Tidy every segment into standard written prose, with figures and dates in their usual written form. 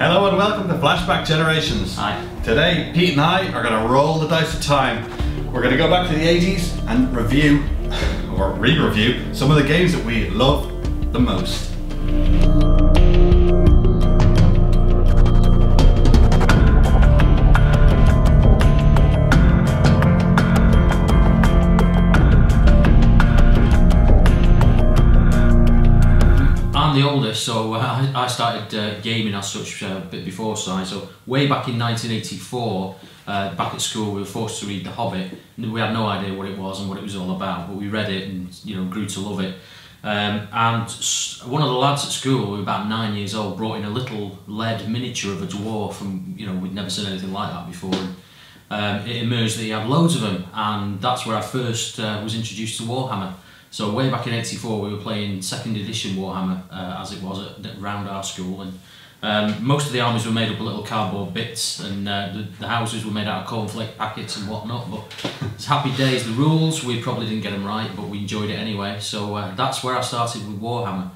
Hello and welcome to Flashback Generations. Hi. Today, Pete and I are going to roll the dice of time. We're going to go back to the 80s and review, or re-review, some of the games that we loved the most. The older, so I started gaming as such a bit before science. So way back in 1984, back at school, we were forced to read The Hobbit. We had no idea what it was and what it was all about, but we read it and, you know, grew to love it. And one of the lads at school, who was about 9 years old, brought in a little lead miniature of a dwarf, and, you know, we'd never seen anything like that before. And, it emerged that he had loads of them, and that's where I first was introduced to Warhammer. So way back in '84, we were playing 2nd edition Warhammer, as it was, around our school, and most of the armies were made up of little cardboard bits, and the houses were made out of cornflake packets and whatnot, but it's happy days. The rules, we probably didn't get them right, but we enjoyed it anyway, so that's where I started with Warhammer.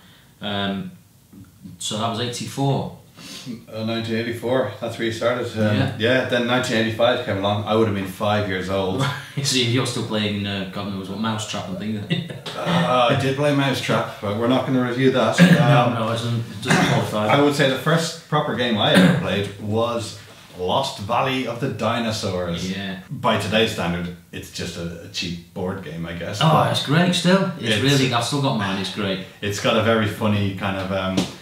So that was '84. 1984, that's where you started. Yeah, then 1985 came along. I would have been 5 years old. So you're still playing, God knows what, Mousetrap and things, aren't you? I did play Mousetrap, but we're not going to review that. No, it doesn't qualify. I would say the first proper game I ever played was Lost Valley of the Dinosaurs. Yeah. By today's standard, it's just a cheap board game, I guess. Oh, it's great still. It's really, I've still got mine, it's great. It's got a very funny kind of...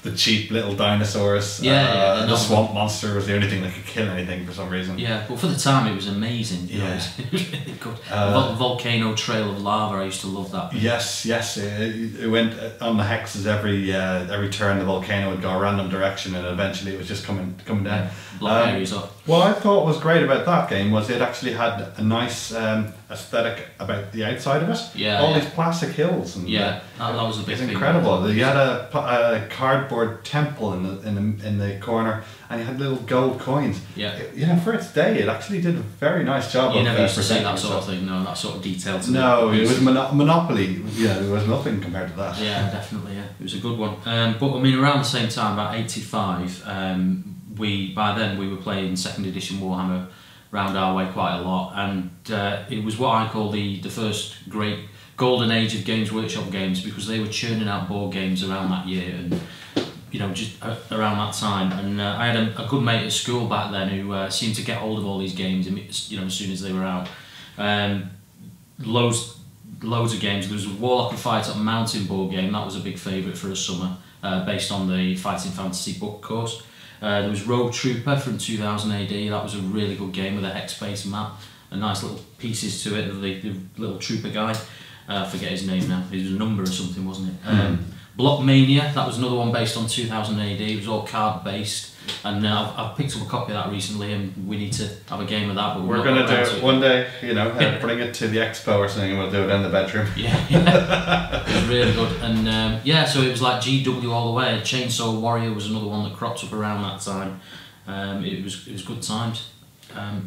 The cheap little dinosaurs, yeah, the swamp monster was the only thing that could kill anything for some reason. Yeah, but for the time it was amazing. Yeah. It was really good. Volcano Trail of Lava, I used to love that. Yes, yes, it went on the hexes every turn. The volcano would go a random direction and eventually it was just coming down. Yeah, black areas up. What I thought was great about that game was it actually had a nice aesthetic about the outside of it. Yeah, all these plastic hills. And yeah, that was a big thing. It's incredible. You had a cardboard temple in the corner, and you had little gold coins. Yeah, you know, for its day, it actually did a very nice job. You never used to see that sort of thing, no, that sort of detail. To no, it was Monopoly. Yeah, it was nothing compared to that. Yeah, definitely. Yeah, it was a good one. But I mean, around the same time, about 85. By then we were playing 2nd edition Warhammer round our way quite a lot, and it was what I call the first great golden age of Games Workshop games, because they were churning out board games around that year, and, you know, just around that time. And I had a good mate at school back then who seemed to get hold of all these games, you know, as soon as they were out. Loads of games. There was a Warlock and Firetop Mountain board game, that was a big favourite for a summer, based on the Fighting Fantasy book course. There was Rogue Trooper from 2000 AD, that was a really good game with a hex-based map and nice little pieces to it, the little trooper guy. I forget his name now, it was a number or something, wasn't it? Blockmania, that was another one based on 2000 AD, it was all card-based, and I've picked up a copy of that recently, and we need to have a game of that. But we're going to do it one day, you know, bring it to the expo or something, and we'll do it in the bedroom. Yeah, it was really good. And yeah, so it was like GW all the way. Chainsaw Warrior was another one that cropped up around that time. It was good times.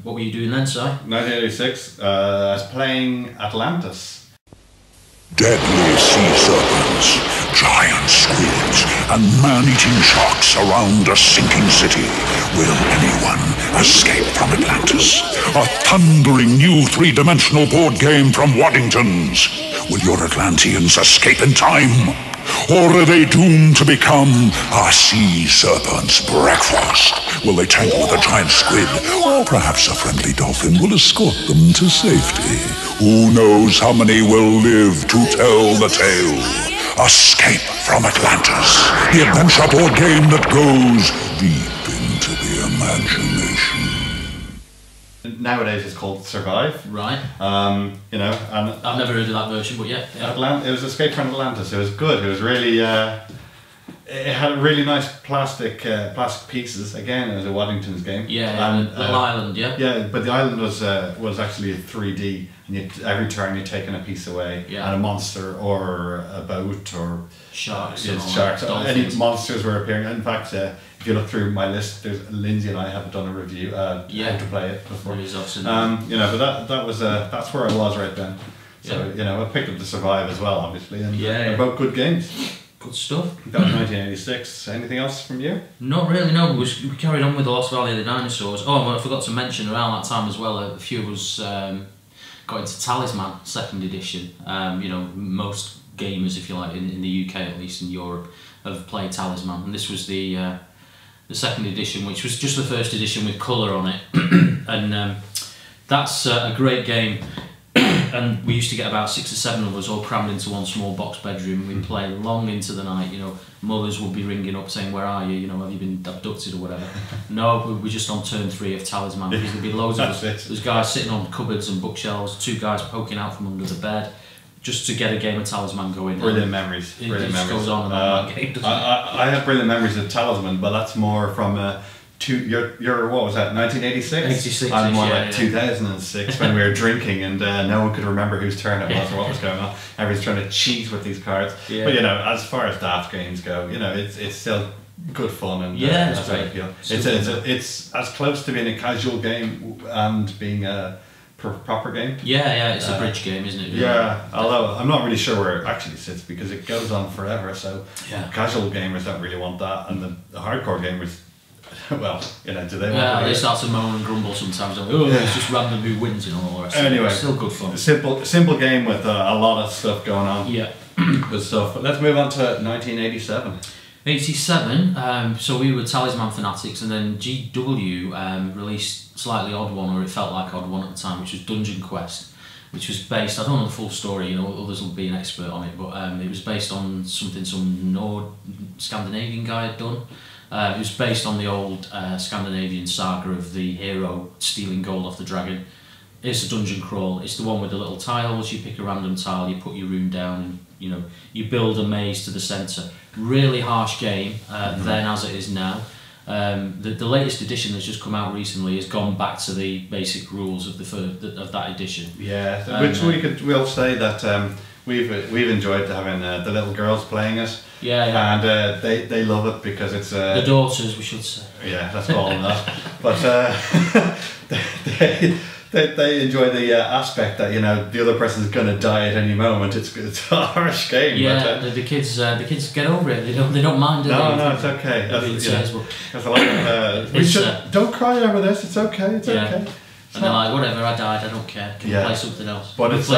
What were you doing then, Si? 1986, I was playing Atlantis. Deadly sea serpents, giant squids, and man-eating sharks surround a sinking city. Will anyone escape from Atlantis? A thundering new three-dimensional board game from Waddington's. Will your Atlanteans escape in time? Or are they doomed to become a sea serpent's breakfast? Will they tangle with a giant squid? Or perhaps a friendly dolphin will escort them to safety? Who knows how many will live to tell the tale? Escape from Atlantis, the adventure board game that goes deep into the imagination. Nowadays it's called Survive. Right. You know, and I've never heard of that version, but yeah. It was Escape from Atlantis. It was good. It was really. It had really nice plastic pieces. Again, it was a Waddington's game. Yeah, and the island. Yeah. Yeah, but the island was actually 3D, and every turn you're taking a piece away, yeah, and a monster or a boat or sharks. Sharks. Any monsters were appearing. In fact. If you look through my list, there's Lindsay and I have done a review. Yeah, to play it before. You know, but that was that's where I was right then. So yeah, you know, I picked up the Survive as well, obviously, and they're both good games. Good stuff. That was 1986. Anything else from you? Not really, no. We carried on with the Lost Valley of the Dinosaurs. Oh, well, I forgot to mention around that time as well, a few of us got into Talisman, second edition. You know, most gamers, if you like, in the UK, at least in Europe, have played Talisman. And this was the second edition, which was just the first edition with colour on it. And that's a great game. And we used to get about 6 or 7 of us all crammed into one small box bedroom. We'd play long into the night, you know. Mothers would be ringing up saying, "Where are you? You know, have you been abducted or whatever?" No, we were just on turn 3 of Talisman. Because there'd be loads of us. There's guys sitting on cupboards and bookshelves, 2 guys poking out from under the bed, just to get a game of Talisman going. Brilliant memories. Brilliant memories. It just goes on and on that game, doesn't it? I have brilliant memories of Talisman, but that's more from your what was that, 1986? 86, and more like 2006 when we were drinking and no one could remember whose turn it was or what was going on. Everyone's trying to cheat with these cards. Yeah. But you know, as far as daft games go, you know, it's still good fun and yeah, that's how I feel. It's as close to being a casual game and being a proper game. Yeah, yeah, it's a bridge game, isn't it? Really? Yeah, although I'm not really sure where it actually sits because it goes on forever. So yeah. Casual gamers don't really want that, and the hardcore gamers. Well, you know, do they? Yeah, they start to moan and grumble sometimes. Like, oh, yeah. It's just random who wins and all that. Anyway, it's still good fun. Simple game with a lot of stuff going on. Yeah, good stuff. But let's move on to 1987. 87. So we were Talisman fanatics, and then GW released slightly odd one, or it felt like odd one at the time, which was Dungeon Quest, which was based. I don't know the full story. You know, others will be an expert on it, but it was based on something some Scandinavian guy had done. It was based on the old Scandinavian saga of the hero stealing gold off the dragon. It's a dungeon crawl. It's the one with the little tiles. You pick a random tile, you put your room down, and you know, you build a maze to the centre. Really harsh game then as it is now. The latest edition that's just come out recently has gone back to the basic rules of that edition. Yeah, which we'll say that we've enjoyed having the little girls playing it. Yeah, yeah. And they love it because it's the daughters, we should say. Yeah, that's all that. But they enjoy the aspect that, you know, the other person's gonna die at any moment. It's a harsh game. Yeah, but, the kids get over it. They don't mind. No, it's okay. That's a lot of, don't cry over this. It's okay. It's okay. And they're like, whatever, I died, I don't care. Can you play something else? But it's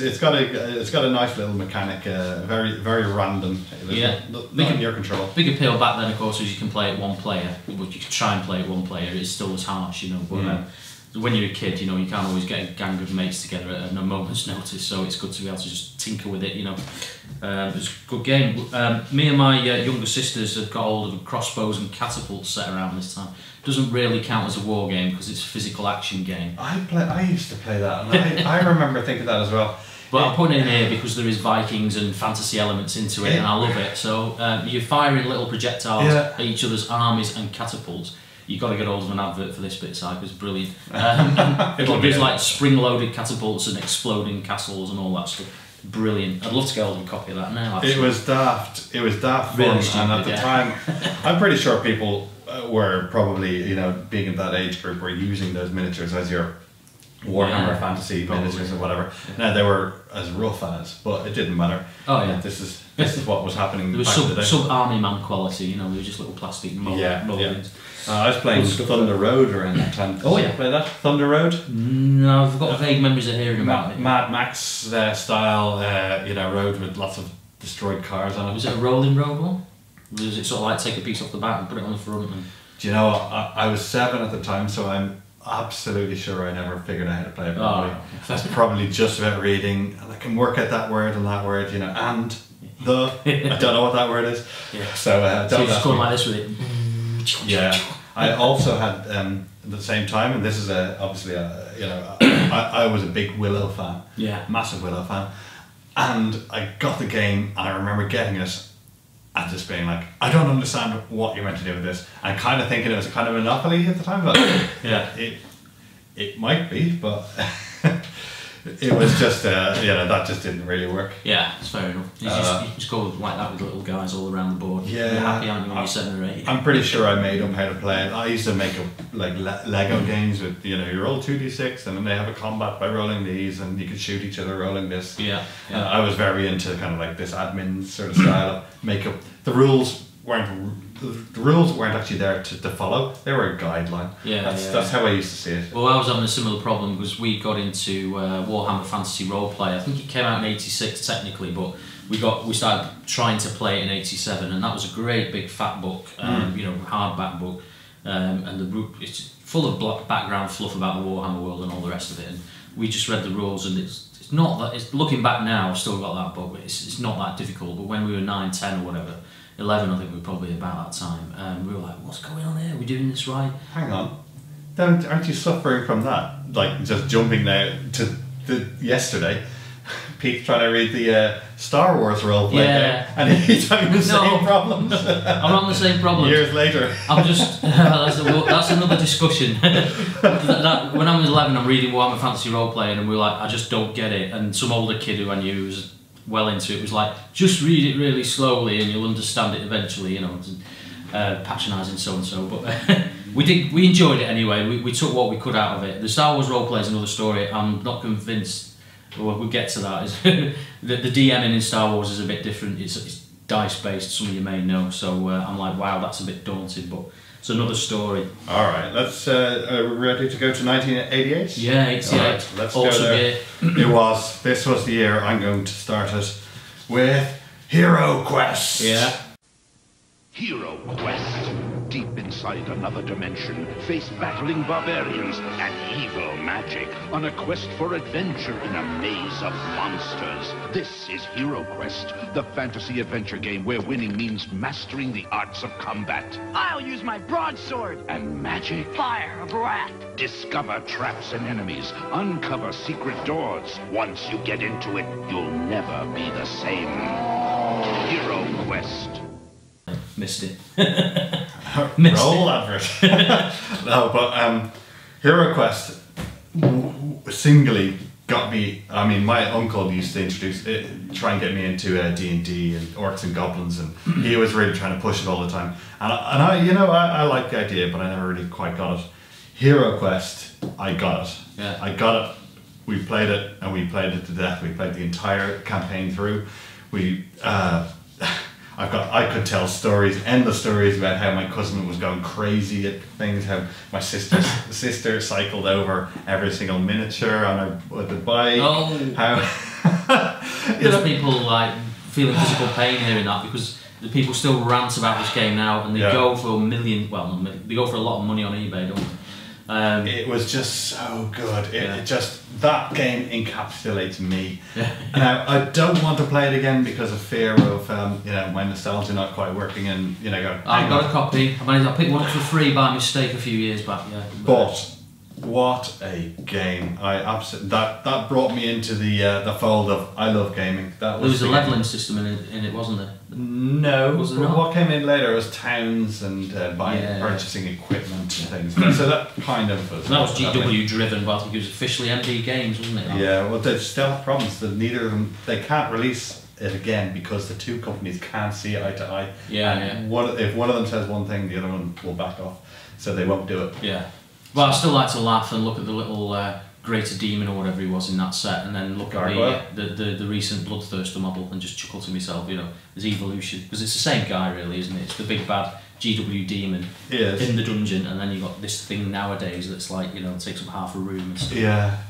it's got a nice little mechanic, very very random. Not in your control. Big appeal back then, of course, was you can play it one player. Well, you can try and play it one player. It still was harsh, you know. But when you're a kid, you know, you can't always get a gang of mates together at a moment's notice. So it's good to be able to just tinker with it, you know. It was a good game. Me and my younger sisters have got hold of crossbows and catapults set around this time. Doesn't really count as a war game because it's a physical action game. I used to play that, and I remember thinking that as well. But I'm putting it in here because there is Vikings and fantasy elements into it, and I love it. So you're firing little projectiles at each other's armies and catapults. You've got to get hold of an advert for this bit, Si, because it's brilliant. There's like spring-loaded catapults and exploding castles and all that stuff. Brilliant. I'd love to get hold of a copy of that now. Actually. It was daft fun, really stupid, and at the time, I'm pretty sure people were probably, you know, being of that age group, were using those miniatures as your Warhammer fantasy miniatures or whatever. Now they were as rough as, but it didn't matter. Oh yeah, this is what was happening. There was some army man quality, you know. They were just little plastic mold. I was playing Thunder Road around that time. Oh yeah, play that Thunder Road. No, I've got vague memories of hearing about it. Mad Max style, you know, road with lots of destroyed cars on it. Was it a rolling road one? Was it sort of like take a piece off the back and put it on the front? And... Do you know what? I was 7 at the time, so I'm absolutely sure I never figured out how to play it properly. Oh. That's probably just about reading. And I can work out that word and that word, you know, and the. I don't know what that word is. Yeah. So don't. So you're just going like this with it. Yeah. I also had at the same time, and this is obviously you know, I was a big Willow fan. Yeah. Massive Willow fan, and I got the game, and I remember getting it. And just being like, I don't understand what you're meant to do with this. And kind of thinking it was kind of Monopoly at the time, but it might be, but it was just that just didn't really work. Yeah, it's fair enough. You just go like that with little guys all around the board. Yeah, you're happy aren't you when you're 7 or 8? I'm pretty sure I made them how to play. I used to make them like Lego games with you roll 2d6 and then they have a combat by rolling these and you can shoot each other rolling this. Yeah. I was very into kind of like this admin sort of style of makeup. The rules weren't actually there to follow. They were a guideline. That's how I used to see it. Well, I was having a similar problem because we got into Warhammer Fantasy Roleplay. I think it came out in 86 technically, but we started trying to play it in 87, and that was a great big fat book, hardback book, and it's full of background fluff about the Warhammer world and all the rest of it. And we just read the rules, and it's not that. It's looking back now, I've still got that book. But it's not that difficult. But when we were 9, 10, or whatever. 11, I think we were probably about that time. We were like, what's going on here? Are we doing this right? Hang on. Aren't you suffering from that? Like, just jumping now to yesterday, Pete's trying to read the Star Wars roleplay game, and he's having the same problems. I'm on the same problem. Years later. I'm just, that's another discussion. When I was 11, I'm reading Warhammer Fantasy Roleplay, and we were like, I just don't get it. And some older kid who I knew was well into it was like, just read it really slowly and you'll understand it eventually, patronising so-and-so, but we enjoyed it anyway. We took what we could out of it. The Star Wars roleplay is another story. I'm not convinced, we'll get to that. The DMing in Star Wars is a bit different. It's dice based, some of you may know, so I'm like, wow, that's a bit daunting, but it's another story. Alright, are we ready to go to 1988? Yeah, 88. Right, let's go there. This was the year I'm going to start it with Hero Quest. Yeah. Hero Quest. Deep inside another dimension, face battling barbarians and evil magic on a quest for adventure in a maze of monsters. This is Hero Quest, the fantasy adventure game where winning means mastering the arts of combat. I'll use my broadsword. And magic. Fire a brat. Discover traps and enemies. Uncover secret doors. Once you get into it, you'll never be the same. Hero Quest. Missed it. Missed Roll average. No, but Hero Quest singly got me. I mean, my uncle used to try and get me into D&D and Orcs and Goblins, and he was really trying to push it all the time. And I like the idea, but I never really quite got it. Hero Quest, I got it. Yeah. I got it. We played it, and we played it to death. We played the entire campaign through. I could tell endless stories about how my cousin was going crazy at things, how my sister cycled over every single miniature with the bike. Oh, how there's people like feeling physical pain hearing that, because the people still rant about this game now, and they go for they go for a lot of money on eBay, don't they? It was just so good. That game encapsulates me. Now I don't want to play it again because of fear of my nostalgia not quite working, and I got a copy. I picked one up for free by mistake a few years back. Yeah. But what a game! That brought me into the fold of I love gaming. There was a leveling system in it, wasn't there? No, what came in later was towns and purchasing equipment and things. So that kind of was... That was GW driven, but I think it was officially MD Games, wasn't it? Yeah, well they still have problems that neither of them... They can't release it again because the two companies can't see eye to eye. If one of them says one thing, the other one will back off. So they won't do it. Yeah. Well, I still like to laugh and look at the little... Greater Demon or whatever he was in that set, and then look at the recent Bloodthirster model and just chuckle to myself, there's evolution, because it's the same guy really, isn't it? It's the big bad GW demon in the dungeon, and then you got this thing nowadays that's like, takes up half a room and stuff.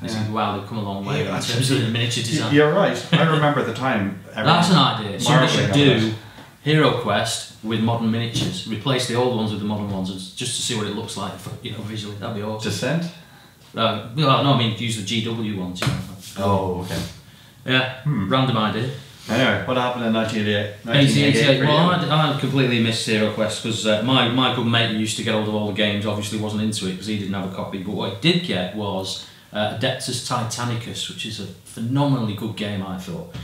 Like, wow, they've come a long way in terms of the miniature design. You're right, I remember the time. That's an idea, somebody should do Hero Quest with modern miniatures, replace the old ones with the modern ones, and just to see what it looks like, visually, that'd be awesome. Descent? No, I mean use the GW ones. Oh, okay. Yeah, random idea. Anyway, what happened in 1988? Well, I completely missed Hero Quest because my good mate who used to get hold of all the games obviously wasn't into it because he didn't have a copy. But what I did get was Adeptus Titanicus, which is a phenomenally good game, I thought.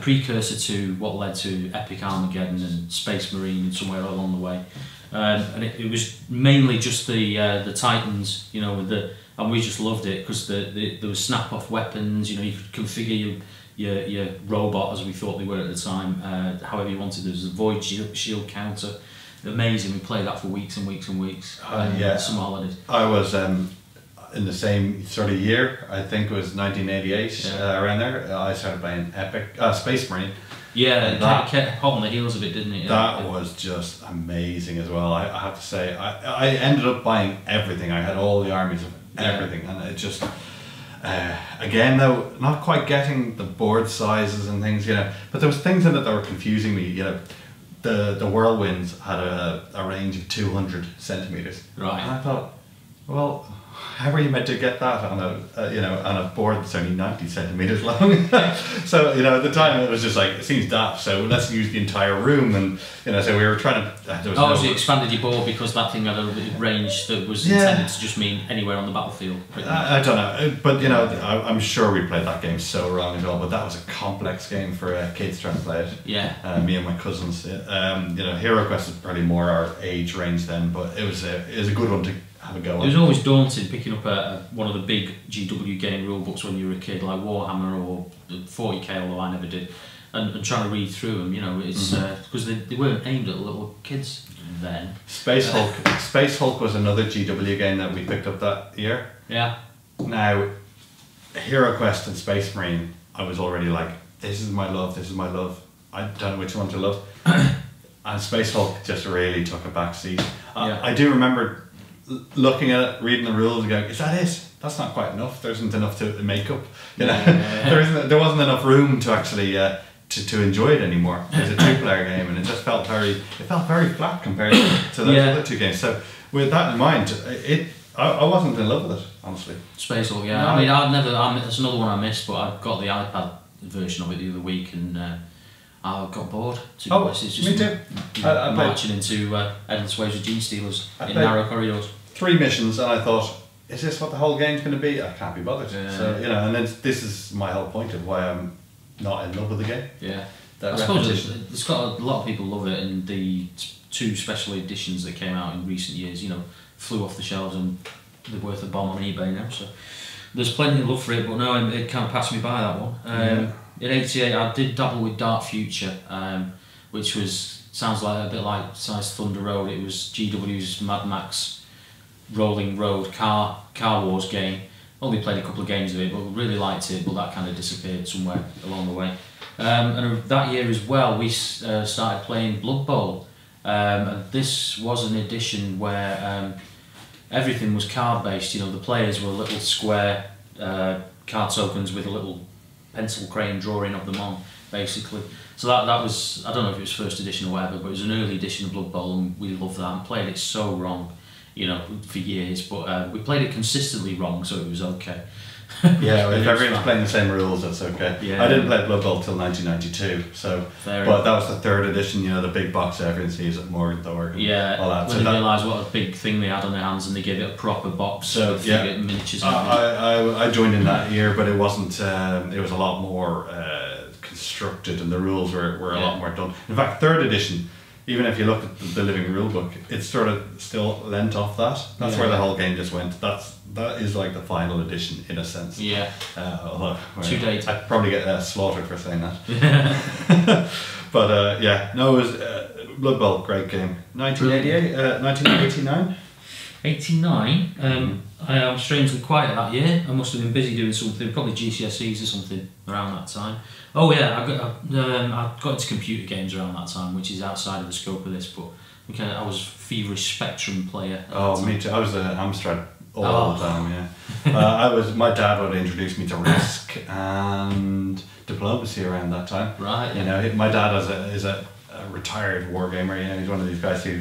Precursor to what led to Epic Armageddon and Space Marine and somewhere along the way. And it was mainly just the Titans, with the and we just loved it because there was snap-off weapons. You know, you could configure your robot as we thought they were at the time, however you wanted. There was a void shield counter. Amazing. We played that for weeks and weeks and weeks. Yeah, some holidays. I was in the same sort of year. I think it was 1988, yeah. Around there. I started playing Epic Space Marine. Yeah, and that kept hot on the heels of it, didn't it? That was just amazing as well. I have to say, I ended up buying everything. I had all the armies of everything, yeah. And it just again though, not quite getting the board sizes and things, you know. But there was things in it that were confusing me, you know. The Whirlwinds had a range of 200 centimeters. Right. And I thought, well, how are you meant to get that on a board that's only 90 centimeters long? So, you know, at the time it was just like, it seems daft, so let's use the entire room. And, you know, so we were trying to... so you expanded your board because that thing had a range that was intended, yeah, to just mean anywhere on the battlefield. I don't know, but, you know, I'm sure we played that game so wrong as well, but that was a complex game for kids trying to play it. Yeah. Me and my cousins. You know, Hero Quest is probably more our age range then, but it was a good one to... have a go on. It was always daunting picking up one of the big GW game rule books when you were a kid, like Warhammer or 40k, although I never did, and trying to read through them, you know, it's because they weren't aimed at little kids then. Space Hulk was another GW game that we picked up that year. Yeah. Now, Hero Quest and Space Marine, I was already like, this is my love, this is my love. I don't know which one to love. And Space Hulk just really took a back seat. Yeah. I do remember looking at it, reading the rules and going, is that it? That's not quite enough. There isn't enough to make up. You know, there wasn't enough room to actually to enjoy it anymore. It's a two-player game, and it just felt very flat compared to those, yeah, other two games. So with that in mind, I wasn't in love with it, honestly. Space Hulk, yeah. No. I mean, that's another one I missed, but I got the iPad version of it the other week, and I got bored. Oh, it's just me too. I marching into Ed and Sway's Gene Stealers in narrow corridors. 3 missions, and I thought, is this what the whole game's going to be? I can't be bothered. Yeah. So, you know, and then this is my whole point of why I'm not in love with the game. Yeah, I suppose it's got a lot of people love it, and the 2 special editions that came out in recent years, you know, flew off the shelves and they're worth a bomb on eBay now. So there's plenty of love for it, but no, it kind of passed me by, that one. Yeah. In '88, I did dabble with Dark Future, which sounds a bit like Size Thunder Road. It was GW's Mad Max Rolling Road car wars game. Only played a couple of games of it, but really liked it. But that kind of disappeared somewhere along the way. And that year as well, we started playing Blood Bowl. And this was an edition where everything was card based. You know, the players were little square card tokens with a little pencil crane drawing of them on, basically. So that was, I don't know if it was first edition or whatever, but it was an early edition of Blood Bowl, and we loved that and played it so wrong, you know, for years. But we played it consistently wrong, so it was okay. Yeah, if everyone's playing the same rules, that's okay. Yeah. I didn't play Blood Bowl till 1992, so but that was the 3rd edition, you know, the big box everyone sees at Morgenthau. Yeah, all that. When they realised what a big thing they had on their hands, and they gave it a proper box. So yeah, miniatures. I joined in that year, but it wasn't. It was a lot more constructed, and the rules were a lot more done. In fact, 3rd edition, even if you look at the living rule book, it's sort of still lent off that. That's where the whole game just went. That is like the final edition in a sense. Yeah. Too late. I'd probably get slaughtered for saying that. But yeah, no, it was Blood Bowl, great game. 1988, 1989? 89? I was strangely quiet that year. I must have been busy doing something, probably GCSEs or something around that time. Oh yeah, I got into computer games around that time, which is outside of the scope of this, but okay, I was a feverish Spectrum player. Oh, me too. I was an Amstrad all the time, yeah. My dad would introduce me to Risk and Diplomacy around that time. Right. Yeah. You know, my dad is a retired wargamer, you know, he's one of these guys who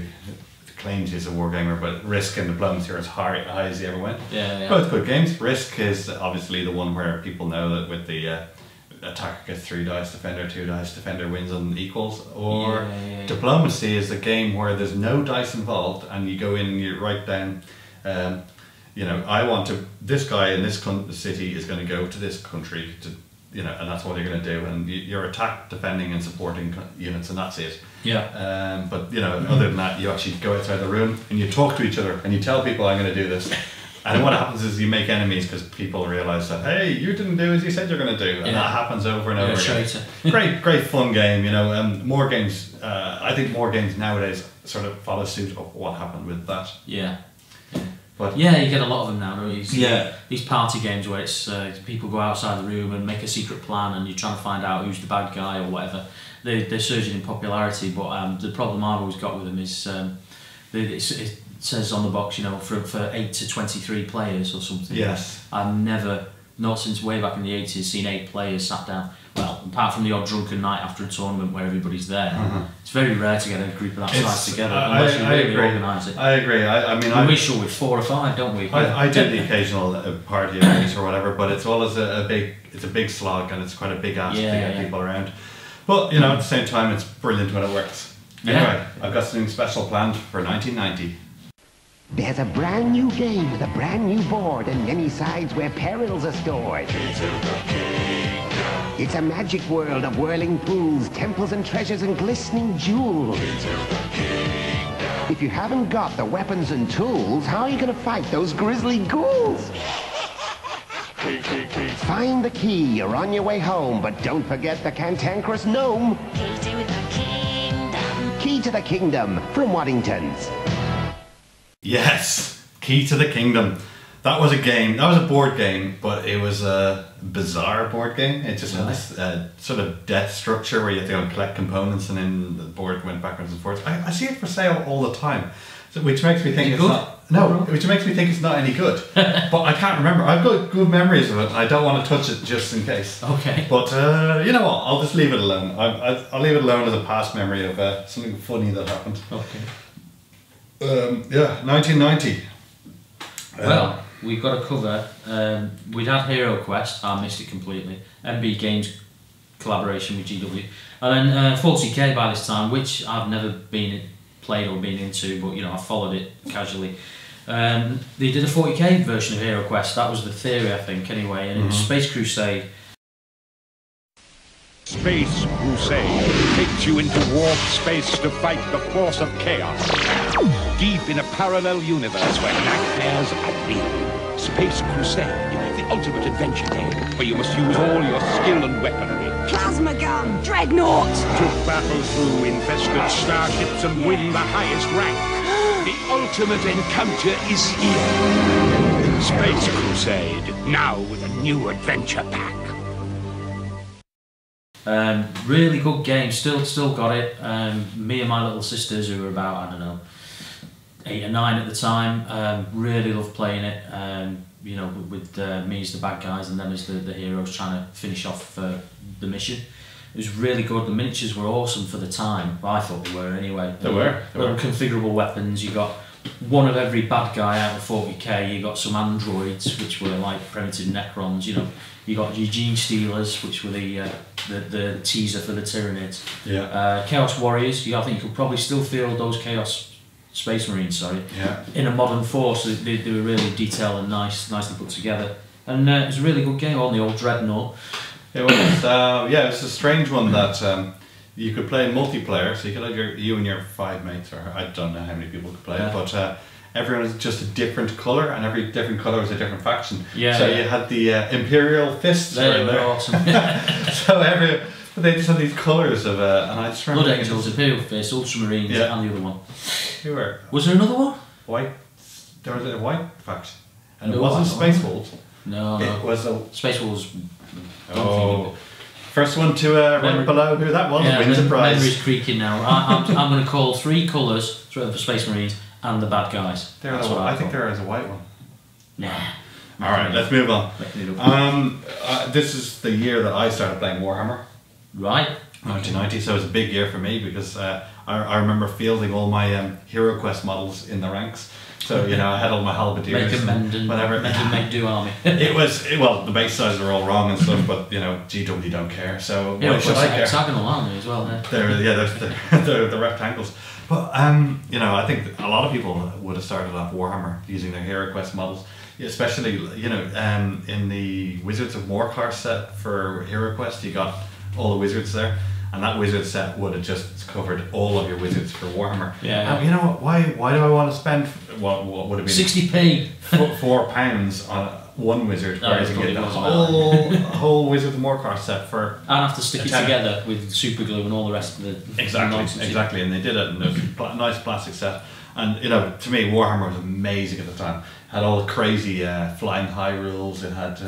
claims he's a wargamer, but Risk and Diplomacy are as high as he ever went. Yeah, yeah. Both good games. Risk is obviously the one where people know that with the attacker gets 3 dice, defender 2 dice, defender wins on equals, or Diplomacy is a game where there's no dice involved, and you go in and you write down, you know, I want to, this guy in this city is going to go to this country, to, you know, and that's what you're going to do, and you're attack, defending and supporting units, and that's it. Yeah. But, you know, other than that, you actually go outside the room and you talk to each other and you tell people I'm going to do this. And then what happens is you make enemies because people realise that, hey, you didn't do as you said you're going to do. And that happens over and over again. Great fun game, you know. More games, I think more games nowadays sort of follow suit of what happened with that. Yeah. But yeah, you get a lot of them now, don't you? Yeah. These party games where it's people go outside the room and make a secret plan and you're trying to find out who's the bad guy or whatever. They're surging in popularity, but the problem I've always got with them is it says on the box, you know, for 8 to 23 players or something. Yes. I've never, not since way back in the 80s, seen 8 players sat down. Well, apart from the odd drunken night after a tournament where everybody's there, it's very rare to get a group of that size together. Unless you really organise it. I agree. I mean, we show with 4 or 5, don't we? I do the occasional party events or whatever, but it's always a big slog and it's quite a big ask to get people around. But you know, at the same time, it's brilliant when it works. Anyway, I've got something special planned for 1990. There's a brand new game with a brand new board and many sides where perils are stored. It's a magic world of whirling pools, temples and treasures and glistening jewels. If you haven't got the weapons and tools, how are you going to fight those grisly ghouls? Find the key, you're on your way home, but don't forget the cantankerous gnome. Key to the Kingdom from Waddington's. Yes, Key to the Kingdom. That was a game, that was a board game, but it was a bizarre board game. It just had this sort of death structure where you had to go and collect components and then the board went backwards and forwards. I see it for sale all the time, which makes me think it's not... No, which makes me think it's not any good. But I can't remember. I've got good memories of it. I don't want to touch it just in case. Okay. But you know what, I'll just leave it alone. I'll leave it alone as a past memory of something funny that happened. Okay. Yeah, 1990. Well... We've got to cover, we'd had Hero Quest, I missed it completely, MB Games collaboration with GW, and then 40k by this time, which I've never played or been into, but you know, I followed it casually. They did a 40k version of Hero Quest, that was the theory I think anyway, and it was Space Crusade. Space Crusade takes you into warp space to fight the force of chaos. Deep in a parallel universe where nightmares are real. Space Crusade, the ultimate adventure game, where you must use all your skill and weaponry. Plasma gun, dreadnought! To battle through infested starships and win the highest rank. The ultimate encounter is here. Space Crusade, now with a new adventure pack. Really good game, still got it. Me and my little sisters, who were about, I don't know, 8 or 9 at the time, really loved playing it. You know, with me as the bad guys and them as the heroes trying to finish off the mission. It was really good. The miniatures were awesome for the time. Well, I thought they were anyway. They were configurable weapons. You got one of every bad guy out of 40k. You got some androids, which were like primitive Necrons. You know, you got Eugene Steelers, which were the teaser for the Tyranids. Yeah. Chaos Warriors. I think you could probably still field those Chaos Space Marines. In a modern force, they were really detailed and nicely put together. And it was a really good game on the old Dreadnought. It was. Yeah, it's a strange one that. You could play multiplayer, so you could have you and your 5 mates, or I don't know how many people could play it, but everyone is just a different colour, and every different colour was a different faction. Yeah. So you had the Imperial Fists. They were awesome. So they just had these colours of, and I just remember... Blood Angels, Imperial Fists, Ultramarines, and the other one. Was there another one? White. There was a white faction, and no, it wasn't Space Wolves. No, it was a... Space Wolves. Oh. First one to run below who that was. Win surprise. Memory's creaking now. I'm going to call 3 colours for Space Marines and the bad guys. I think there is a white one. Nah. All right, let's move on. This is the year that I started playing Warhammer. Right. 1990. So it was a big year for me because I remember fielding all my Hero Quest models in the ranks. So, you know, I had all my halberdiers. Make a mend and whatever. Make do army. Well, the base sizes were all wrong and stuff, but, you know, GW don't care, so... Yeah, of course, I care. Hexagonal army as well, yeah. They're the rectangles. But, you know, I think a lot of people would have started off Warhammer using their Hero Quest models, especially, you know, in the Wizards of Morcar set for Hero Quest, you got all the wizards there. and that wizard set would have just covered all of your wizards for Warhammer. Yeah. And you know what? Why do I want to spend what would have been 60p £4 on one wizard, whereas you get the whole Wizards of Morkarth set for? I'd have to stick it together with super glue and all the rest of the exactly. And they did it, and it was a nice plastic set. And you know, to me, Warhammer was amazing at the time. It had all the crazy flying high rules. It had.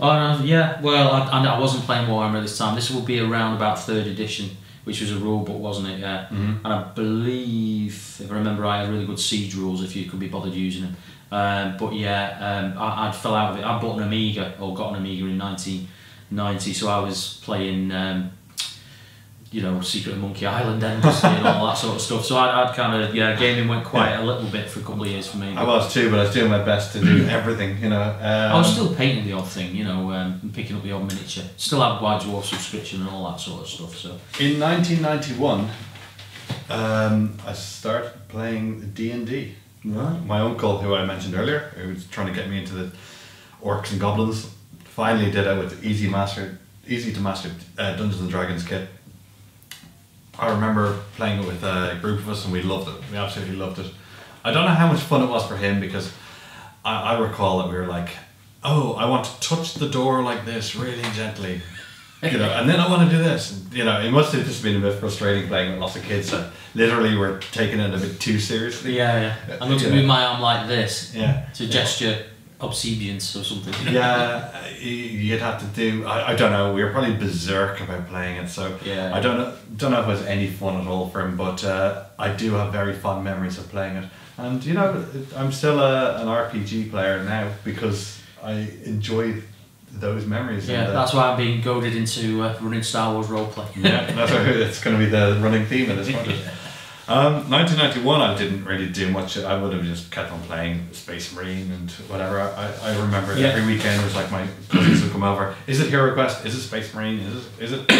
Yeah, well, I wasn't playing Warhammer at this time. This will be around about 3rd edition, which was a rule book, wasn't it? Yeah. Mm-hmm. And I believe, if I remember right, I had really good siege rules if you could be bothered using them. But yeah, I fell out of it. I bought an Amiga, or got an Amiga in 1990, so I was playing, you know, Secret of Monkey Island, Embassy and all that sort of stuff. So I'd kind of, yeah, gaming went quiet a little bit for a couple of years for me. I was too, but I was doing my best to do everything, you know. I was still painting the odd thing, you know, and picking up the odd miniature. Still had Wide Dwarf subscription and all that sort of stuff, so. In 1991, I started playing D&D. Right. My uncle, who I mentioned earlier, who was trying to get me into the Orcs and Goblins, finally did it with the easy to master Dungeons and Dragons kit. I remember playing it with a group of us, and we loved it. We absolutely loved it. I don't know how much fun it was for him, because I recall that we were like, "Oh, I want to touch the door like this, really gently, you know, and then I want to do this." And, you know, it must have just been a bit frustrating playing with lots of kids that literally were taking it a bit too seriously. Yeah, yeah. I'm going to move my arm like this. Yeah. To gesture obsedience or something. Yeah, you'd have to do. I don't know. We were probably berserk about playing it, so yeah. I don't know if it was any fun at all for him. But I do have very fond memories of playing it, and you know, I'm still an RPG player now because I enjoy those memories. Yeah, and that's why I'm being goaded into running Star Wars roleplay. Yeah, that's going to be the running theme of this project. 1991, I didn't really do much. I would have just kept on playing Space Marine and whatever. I remember every weekend it was like my cousins would come over. Is it Hero Quest? Is it Space Marine? Is it?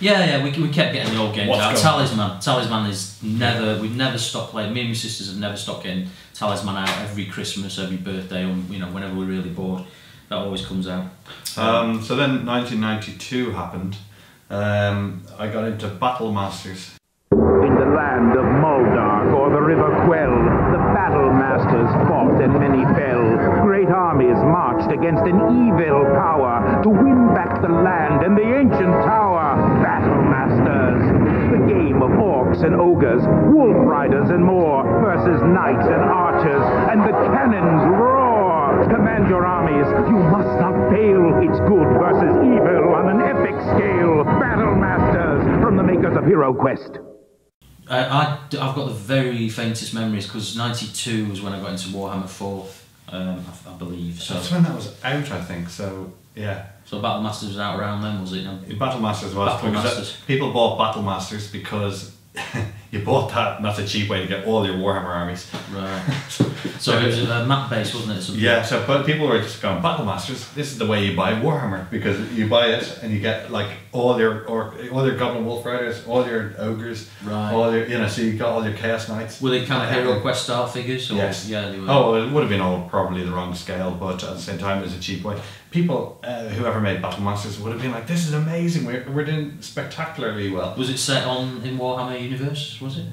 Yeah. We kept getting the old games out. Talisman is never. We've never stopped playing. Me and my sisters have never stopped getting Talisman out every Christmas, every birthday, or you know, whenever we're really bored. That always comes out. So then 1992 happened. I got into Battle Masters. Land of Moldar or the River Quell, the battle masters fought and many fell. Great armies marched against an evil power to win back the land and the ancient tower. Battle masters, the game of orcs and ogres, wolf riders and more, versus knights and archers, and the cannons roar. Command your armies, you must not fail. It's good versus evil on an epic scale. Battle masters from the makers of Hero Quest. I've got the very faintest memories because 92 was when I got into Warhammer 4th, I believe. So that's when that was out, I think. So yeah. So Battle Masters was out around then, was it? No? Battle Masters was. Battle Masters. People bought Battle Masters because you bought that, and that's a cheap way to get all your Warhammer armies. Right. so it was a map base, wasn't it? Something? Yeah. So but people were just going Battle Masters. This is the way you buy Warhammer, because you buy it and you get like all your Goblin Wolf Riders, all your ogres, right? All your, you know, so you got all your Chaos Knights. Were they kind of Hero Quest style figures? Or yes. Yeah. They were. Oh, it would have been all probably the wrong scale, but at the same time, it was a cheap way. People, whoever made Battle Masters, would have been like, "This is amazing. We're doing spectacularly well." Was it set in Warhammer Universe? Was it?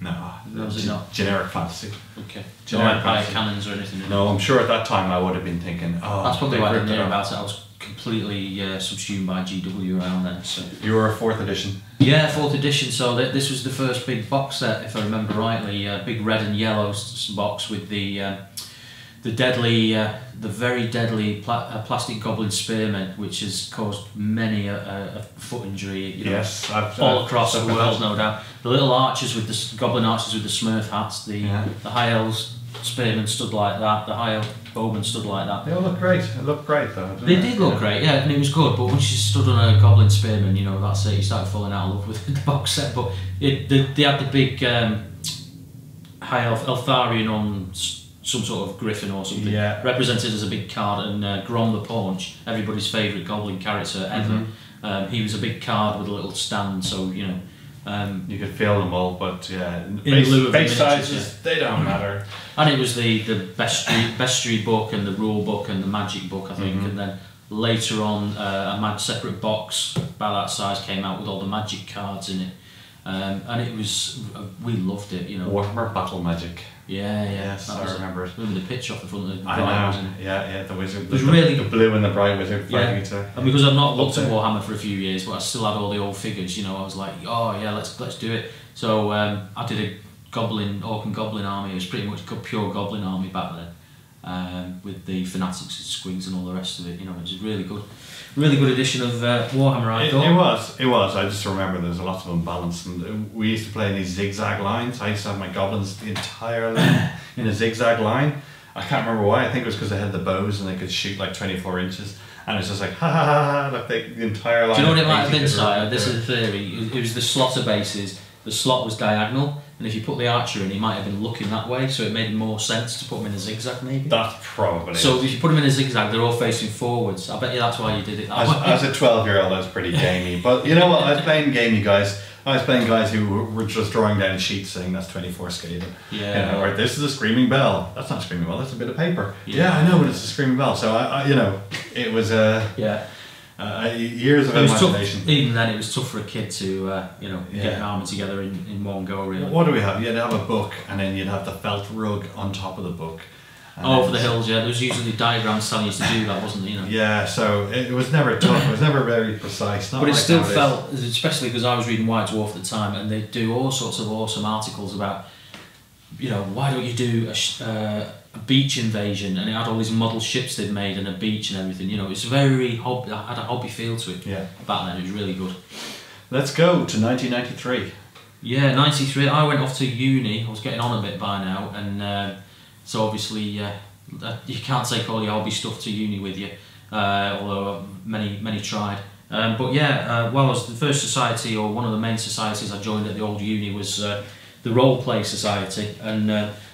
No, was it not generic fantasy? Okay, generic fantasy. Cannons or anything. No, I'm sure at that time I would have been thinking, "Oh, that's probably why I didn't know about it." I was completely subsumed by GW around then. So you were a 4th edition. Yeah, 4th edition. So this was the first big box set, if I remember rightly, big red and yellow box with the very deadly plastic goblin spearmen, which has caused many a foot injury, you know, yes, all across the world, no doubt. The little archers with the goblin archers with the Smurf hats, the high elves spearmen stood like that, the high elf bowmen stood like that. They all look great. It looked great though. Did look great, yeah, and it was good. But once you stood on a goblin spearman, you know, that's it. You started falling out of love with the box set. But they had the big high elf Eltharion on some sort of griffin or something, represented as a big card, and Grom the Paunch, everybody's favourite goblin character ever, he was a big card with a little stand, so you know, you could feel them all, but yeah, base sizes, they don't matter. And it was the bestiary book and the rule book and the magic book, I think, and then Later on, a separate box about that size came out with all the Magic cards in it, and it was, we loved it, you know. Warhammer Battle Magic. Yeah, yeah, yes, I remember it. Remember the pitch off the front of the bright wizard. Yeah, yeah, the wizard. It was really the blue and the bright wizard fighting each other. And because I've not looked at Warhammer for a few years, but I still had all the old figures, you know, I was like, oh yeah, let's do it. So I did a goblin, orc and goblin army. It was pretty much pure goblin army back then, with the fanatics and squigs and all the rest of it. You know, it was a really good edition of Warhammer. It was. I just remember there's a lot of imbalance, and we used to play in these zigzag lines. I used to have my goblins entirely in a zigzag line. I can't remember why. I think it was because they had the bows and they could shoot like 24 inches. And it's just like, ha ha ha, like the entire line. Do you know what it might have been, Sire? This is a theory. It was the slaughter bases. The slot was diagonal, and if you put the archer in, he might have been looking that way, so it made more sense to put him in a zigzag, maybe. That's probably. So if you put them in a zigzag, they're all facing forwards. I bet you that's why you did it that way. As a 12-year-old, I was pretty gamey, but you know what? I was playing gamey guys. I was playing guys who were just drawing down sheets saying that's 24 scathing. Yeah. You know, or this is a screaming bell. That's not a screaming bell. That's a bit of paper. Yeah, I know, but it's a screaming bell. So I you know, it was a. Yeah. Years of imagination. Even then, it was tough for a kid to, you know, get an army together in one go. Really. What do we have? You'd have a book, and then you'd have the felt rug on top of the book. Oh, for the hills, yeah. There was usually diagrams telling us to do that, wasn't there? You know. Yeah, so it was never tough. It was never very precise. But it still felt, especially because I was reading White Dwarf at the time, and they do all sorts of awesome articles about, you know, why don't you do a beach invasion, and it had all these model ships they'd made and a beach and everything. You know, it's very hobby. I had a hobby feel to it. Yeah. Back then, it was really good. Let's go to 1993. Yeah, 93. I went off to uni. I was getting on a bit by now, and so obviously you can't take all your hobby stuff to uni with you. Although many tried, but yeah, well, I was the first society, or one of the main societies I joined at the old uni was the Role Play Society, and.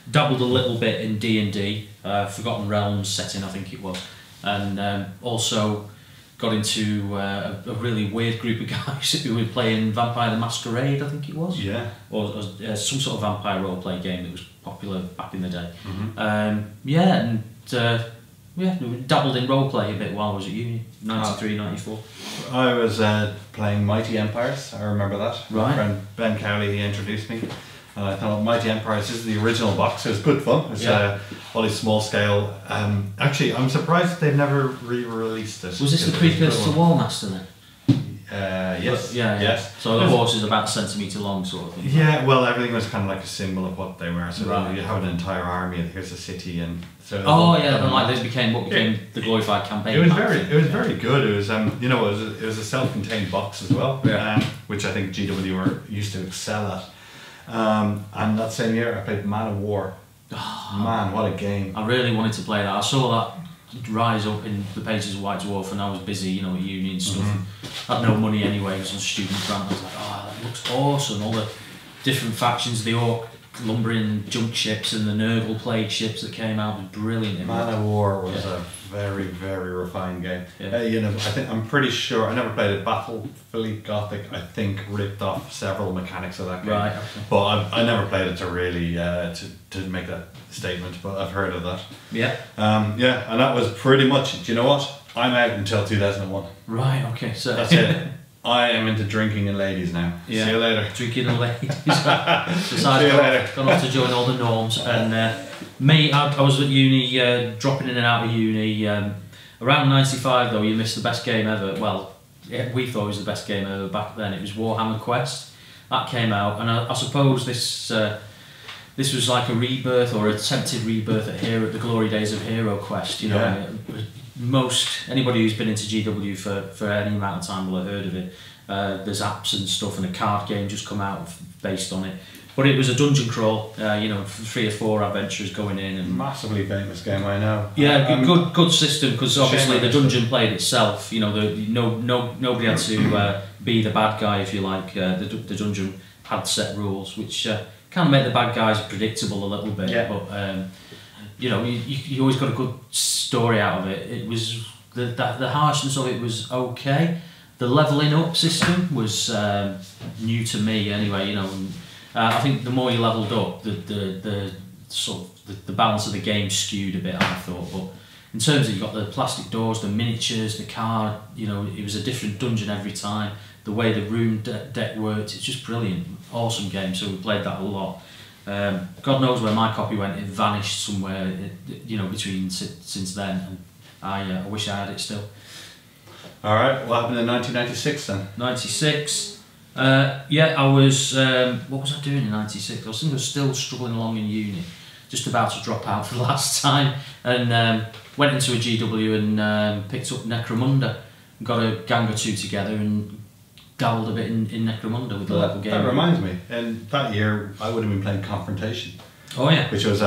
Dabbled a little bit in D&D, Forgotten Realms setting, I think it was, and also got into a really weird group of guys who were playing Vampire the Masquerade, I think it was. Yeah. Or some sort of vampire role-play game that was popular back in the day. Mm-hmm. Yeah, and yeah, dabbled in role-play a bit while I was at uni, 93, 94. I was playing Mighty Empires, I remember that. Right. My friend Ben Cowley, he introduced me. And I thought Mighty Empires is the original box. It was good fun. It's all these small scale. Actually, I'm surprised they've never re-released it. Was this the precursor to Warmaster then? Yes. Yes. So the horse is about a centimetre long, sort of thing. Yeah. Well, everything was kind of like a symbol of what they were. So you have an entire army, and here's a city, and so. Oh yeah, and like this became what became the glorified campaign. It was very good. It was you know, it was a self-contained box as well, which I think GW were used to excel at. And that same year I played Man of War. Oh, man, what a game. I really wanted to play that. I saw that rise up in the pages of White Dwarf, and I was busy, you know, at uni and stuff. Mm-hmm. I had no money anyway, it was on student grant. I was like, oh, that looks awesome. All the different factions, the orc lumbering junk ships and the Nurgle plague ships that came out was brilliant. Man of War was a very, very refined game. Yeah. You know, I'm pretty sure I never played it. Battlefield Gothic, I think, ripped off several mechanics of that game. Right. Okay. But I never played it to really to make that statement. But I've heard of that. Yeah. Yeah, and that was pretty much. Do you know what? I'm out until 2001. Right. Okay. So that's it. I am into drinking and ladies now. Yeah. See you later. Drinking and ladies. Gone off to join all the norms. And me, I was at uni, dropping in and out of uni. Around 95 though, you missed the best game ever. Well, we thought it was the best game ever back then. It was Warhammer Quest. That came out, and I suppose this was like a rebirth or attempted rebirth at the glory days of Hero Quest. You know. Yeah. Anybody who's been into GW for any amount of time will have heard of it. There's apps and stuff, and a card game just come out based on it. But it was a dungeon crawl, you know, 3 or 4 adventurers going in. And massively famous game, I know. Yeah, good system, because obviously the dungeon played itself. You know, nobody had to be the bad guy, if you like. The dungeon had set rules, which kind of made the bad guys predictable a little bit. Yeah. But you know, you always got a good story out of it. It was the harshness of it was okay. The leveling up system was new to me anyway. You know, and, I think the more you leveled up, the balance of the game skewed a bit, I thought. But in terms of, you've got the plastic doors, the miniatures, the car, you know, it was a different dungeon every time. The way the room deck worked, it's just brilliant, awesome game, so we played that a lot. God knows where my copy went, it vanished somewhere, you know, between since then, and I wish I had it still. Alright, what happened in 1996 then? 96, yeah, I was, what was I doing in 96? I think I was still struggling along in uni, just about to drop out for the last time, and went into a GW and picked up Necromunda, got a gang or two together and dabbled a bit in Necromunda with the level game. That reminds me, and that year I would have been playing Confrontation. Oh yeah. Which was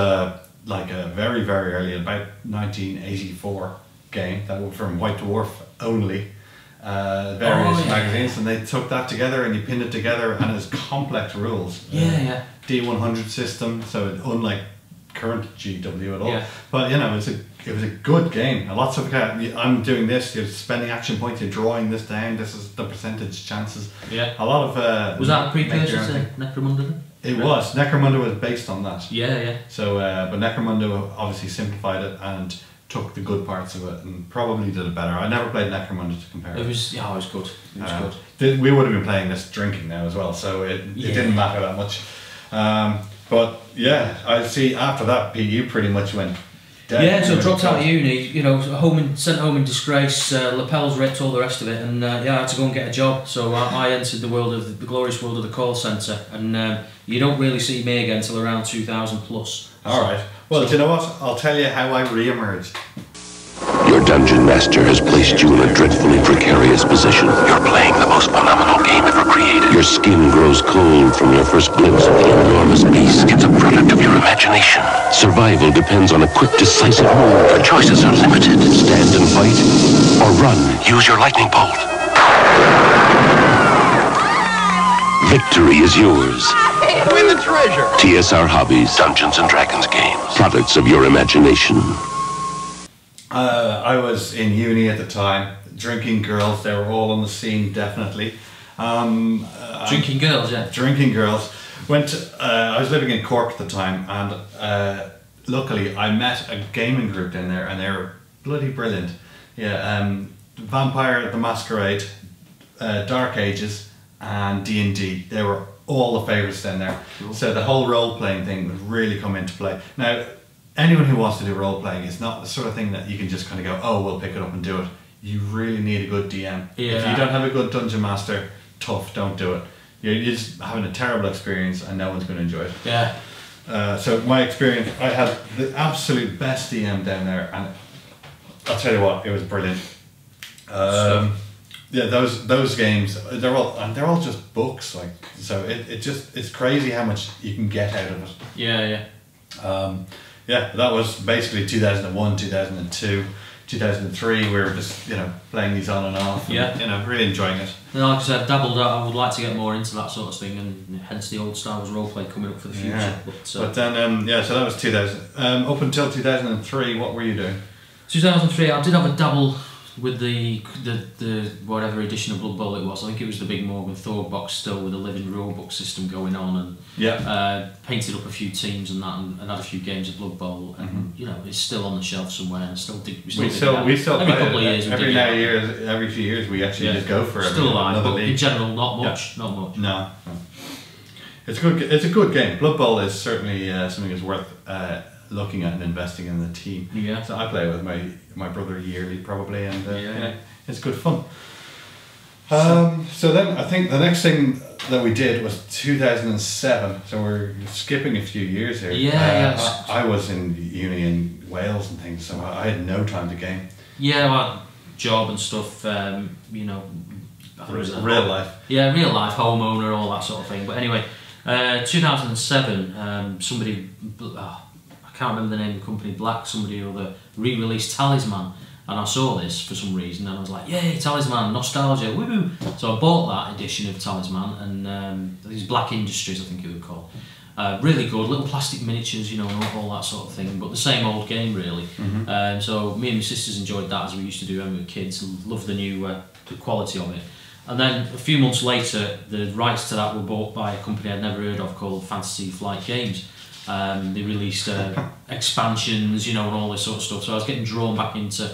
like a very, very early, about 1984 game, that was from White Dwarf only, various magazines, and they took that together and you pinned it together, and it's complex rules. Yeah. D100 system, so unlike current GW at all. Yeah. But you know, it was a good game. Lots of, I'm doing this, you're spending action points, you're drawing this down, this is the percentage chances. Yeah. A lot of was that a precursor to Necromunda? It was. Necromunda was based on that. Yeah. So but Necromunda obviously simplified it and took the good parts of it and probably did it better. I never played Necromunda to compare. It was good. It was good. We would have been playing this drinking now as well, so it didn't matter that much. But yeah, I see after that PU pretty much went dead. Yeah, so dropped out of uni, you know, sent home in disgrace, lapels ripped, all the rest of it, and yeah, I had to go and get a job. So I entered the world of the glorious world of the call centre, and you don't really see me again until around 2000 plus. Alright, well, do you know what? I'll tell you how I re-emerged. Your dungeon master has placed you in a dreadfully precarious position. You're playing the most phenomenal game ever created. Your skin grows cold from your first glimpse of the enormous beast. It's a product of your imagination. Survival depends on a quick, decisive move. Your choices are limited. Stand and fight, or run. Use your lightning bolt. Victory is yours. Win the treasure. TSR Hobbies. Dungeons and Dragons games. Products of your imagination. I was in uni at the time, drinking girls, they were all on the scene, definitely. Drinking girls, yeah. Drinking girls. I was living in Cork at the time, and luckily I met a gaming group in there, and they were bloody brilliant. Yeah, Vampire the Masquerade, Dark Ages, and D&D. They were all the favourites in there. Cool. So the whole role-playing thing would really come into play. Now, anyone who wants to do role playing, it's not the sort of thing that you can just kind of go, oh, we'll pick it up and do it. You really need a good DM. Yeah. If you don't have a good dungeon master, tough, don't do it. You're just having a terrible experience and no one's going to enjoy it. Yeah. So my experience, I had the absolute best DM down there, and I'll tell you what, it was brilliant. Yeah, those games, they're all just books, like, so it's crazy how much you can get out of it. Yeah. Yeah, that was basically 2001, 2002, 2003. We were just, you know, playing these on and off. And, you know, really enjoying it. And like I said, I've dabbled out. I would like to get more into that sort of thing, and hence the old Star Wars roleplay coming up for the future. Yeah. But then, yeah, so that was 2000. Up until 2003, what were you doing? 2003, I did have a dabble with the whatever edition of Blood Bowl it was. I think it was the Big Morgan Thor box still with a living rulebook system going on, and painted up a few teams and that, and had a few games of Blood Bowl, and you know, it's still on the shelf somewhere, and we still every couple of years, every few years we actually just go for it. Still alive, but in general not much, not much. No. It's a good game. Blood Bowl is certainly something that's worth looking at and investing in the team. Yeah. So I play with my brother yearly probably, and yeah, it's good fun. So then I think the next thing that we did was 2007, so we're skipping a few years here. Yeah. I was in uni in Wales and things, so I had no time to game. Yeah, well, job and stuff, you know. Real life. Yeah, real life, homeowner, all that sort of thing. But anyway, 2007, somebody, can't remember the name of the company, Black somebody or other, re-released Talisman, and I saw this for some reason and I was like, yay, Talisman, nostalgia, woo! So I bought that edition of Talisman, and these Black Industries I think it would call, really good, little plastic miniatures, you know, and all that sort of thing, but the same old game really. So me and my sisters enjoyed that as we used to do when we were kids, loved the quality of it. And then a few months later the rights to that were bought by a company I'd never heard of called Fantasy Flight Games. They released expansions, you know, and all this sort of stuff. So I was getting drawn back into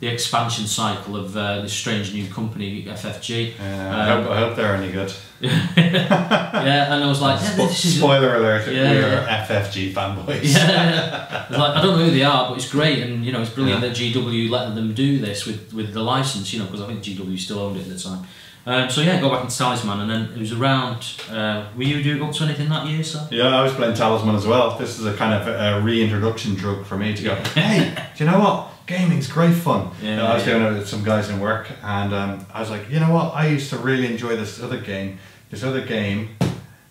the expansion cycle of this strange new company, FFG. I hope they're any good. Yeah, and I was like, spoiler alert, we're FFG fanboys. Yeah. I was like, I don't know who they are, but it's great, and you know, it's brilliant that GW let them do this with the license, you know, because I think GW still owned it at the time. So yeah, go back into Talisman, and then it was around, were you doing up to anything that year, sir? Yeah, I was playing Talisman as well. This is a kind of a reintroduction drug for me to go, hey, do you know what? Gaming's great fun. Yeah, I was doing it with some guys in work, and I was like, you know what? I used to really enjoy this other game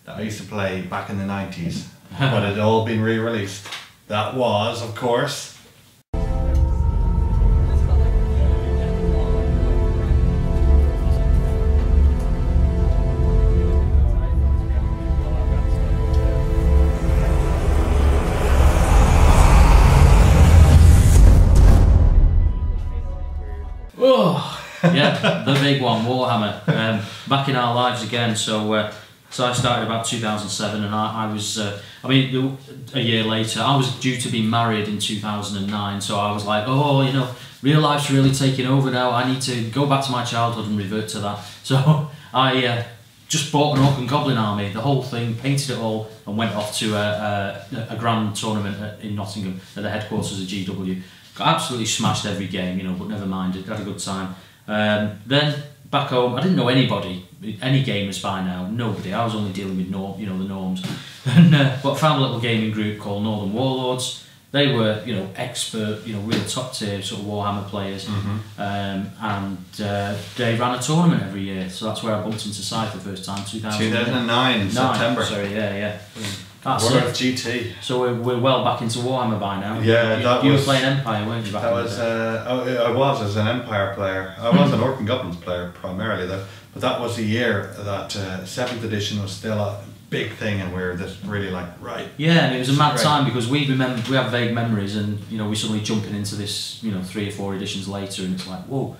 that I used to play back in the 90s, but it had all been re-released. That was, of course, yeah, the big one, Warhammer, back in our lives again. So so I started about 2007, and I was, I mean, a year later, I was due to be married in 2009, so I was like, oh, you know, real life's really taking over now, I need to go back to my childhood and revert to that. So I just bought an Orc and Goblin army, the whole thing, painted it all, and went off to a grand tournament in Nottingham at the headquarters of GW. Got absolutely smashed every game, you know, but never mind, I had a good time. Then back home, I didn't know anybody, any gamers by now, nobody. I was only dealing with the norms. And, but I found a little gaming group called Northern Warlords. They were, you know, expert, you know, real top tier sort of Warhammer players. And they ran a tournament every year, so that's where I bumped into Scythe the first time, 2009, September. Sorry, yeah. That's World of GT. So we're well back into Warhammer by now. Yeah, you were playing Empire, weren't you? I was as an Empire player. I was an Orc and Goblins player primarily though. But that was the year that 7th edition was still a big thing, and we were just really like, right. Yeah, and it was a mad time because we have vague memories, and you know, we're suddenly jumping into this, you know, 3 or 4 editions later, and it's like, whoa.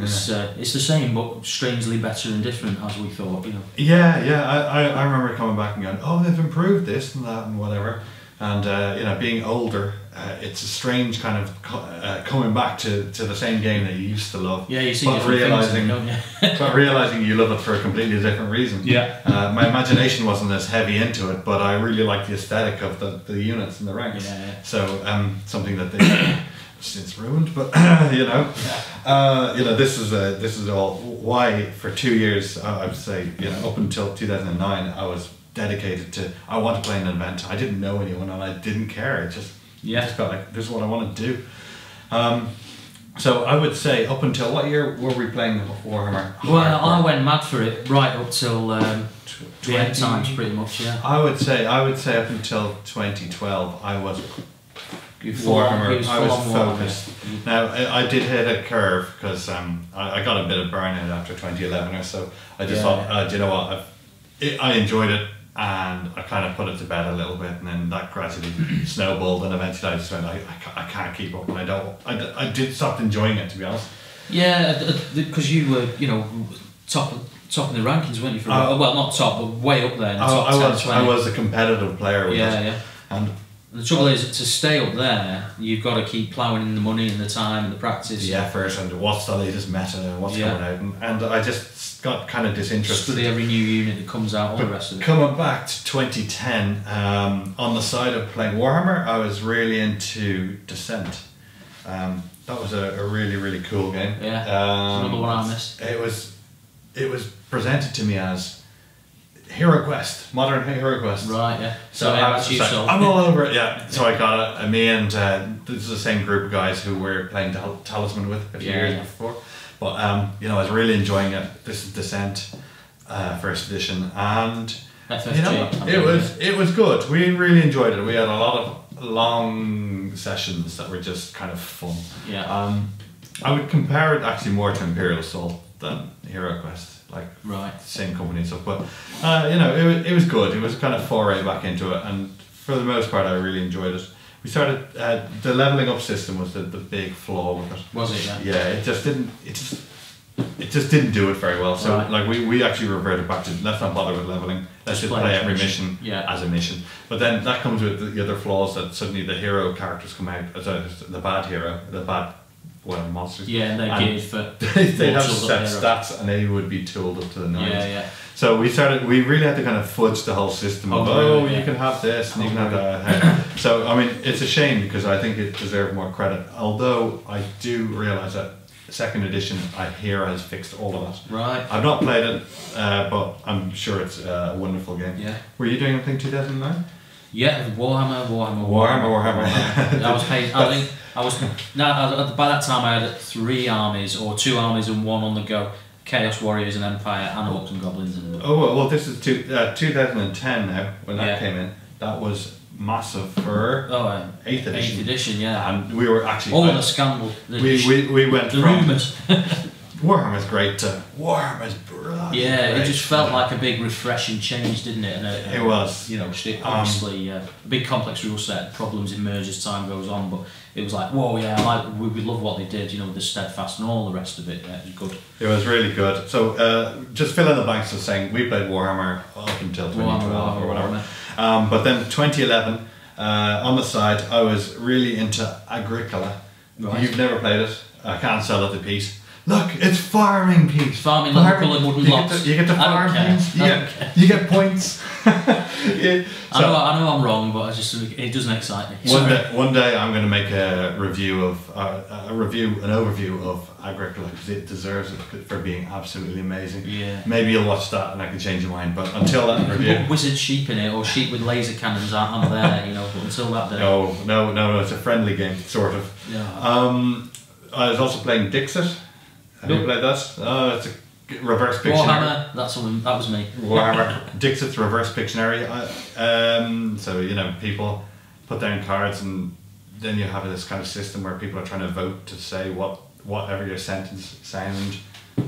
It's the same, but strangely better and different, as we thought, you know. Yeah, I remember coming back and going, oh, they've improved this and that and whatever. And, you know, being older, it's a strange kind of coming back to the same game that you used to love. Yeah, you see different things, don't you? But realising you love it for a completely different reason. Yeah. My imagination wasn't as heavy into it, but I really liked the aesthetic of the units and the ranks. Yeah. So, something that they... since ruined, but this is all why for 2 years I would say, you know, up until 2009 I was dedicated to, I want to play an event. I didn't know anyone and I didn't care. It just felt like this is what I want to do. So I would say up until what year were we playing Warhammer? Well, I went mad for it right up till the end times, pretty much. Yeah. I would say up until 2012 I was. Warhammer, I was focused. Now, I did hit a curve because I got a bit of burnout after 2011 or so. I just thought, do you know what, I enjoyed it and I kind of put it to bed a little bit, and then that gradually snowballed, and eventually I just went, I can't keep up, and I did stop enjoying it, to be honest. Yeah, because you were, you know, top in the rankings, weren't you? For well, not top, but way up there. In the top 10, 20. I was a competitive player with it. Yeah. And the trouble is, to stay up there, you've got to keep ploughing in the money and the time and the practice. The effort and what's the latest meta and what's coming out. And I just got kind of disinterested. Study every new unit that comes out, all the rest of it. Coming back to 2010, on the side of playing Warhammer, I was really into Descent. That was a really, really cool game. Yeah, another one I missed. It was presented to me as... HeroQuest, modern HeroQuest. Right, yeah. So I was just like, I'm all over it, yeah. So I got it, me and this is the same group of guys who we were playing Talisman with a few years before. But, you know, I was really enjoying it. This is Descent, first edition, and FFG, you know, it was good. We really enjoyed it. We had a lot of long sessions that were just kind of fun. Yeah. I would compare it actually more to Imperial Assault than HeroQuest. Like same company and stuff, but you know, it was good. It was kind of foray back into it, and for the most part I really enjoyed it. We started the leveling up system was the big flaw with it. Was it? Yeah, it just didn't. It just it just didn't do it very well. So right. Like we actually reverted back to let's not bother with leveling. Let's just play every mission as a mission. But then that comes with the other flaws that suddenly the hero characters come out as the bad hero, the bad monsters. Yeah, and they're geared for they have set stats and they would be tooled up to the nines. Yeah, yeah. So we really had to kind of fudge the whole system of you can have this and you can have that. So I mean it's a shame because I think it deserved more credit. Although I do realise that second edition, I hear, has fixed all of that. Right. I've not played it, but I'm sure it's a wonderful game. Yeah. Were you doing anything 2009? Yeah, Warhammer. By that time I had 2 armies and 1 on the go. Chaos Warriors and Empire and Orcs and Goblins. Well this is 2010 now, when that came in. That was massive for 8th edition. 8th edition, yeah. And we were actually... the scandal. We went the from... rumours. Warhammer's great to Warhammer's brilliant. Yeah, great. It just felt like a big refreshing change, didn't it? And it was. You know, obviously a big complex rule set, problems emerge as time goes on, but it was like, whoa, yeah, we love what they did, you know, the Steadfast and all the rest of it. Yeah, it was good. It was really good. So just fill in the blanks of saying we played Warhammer up until 2012 or whatever. But then 2011, on the side, I was really into Agricola. Right. You've never played it. I can't sell it the piece. Look, it's farming piece. Farming, local and wooden lots. You get to farm things. You get points. I know I'm wrong, but it doesn't excite me. One day I'm going to make an overview of Agricola because it deserves it for being absolutely amazing. Yeah. Maybe you'll watch that and I can change your mind. But until that review, put wizard sheep in it or sheep with laser cannons aren't there, you know. But until that day, no, it's a friendly game, sort of. Yeah. I was also playing Dixit. Have you played that? It's a reverse Pictionary. Warhammer, that was me. Warhammer, Dixit's reverse Pictionary. So, you know, people put down cards and then you have this kind of system where people are trying to vote to say whatever your sentence sound,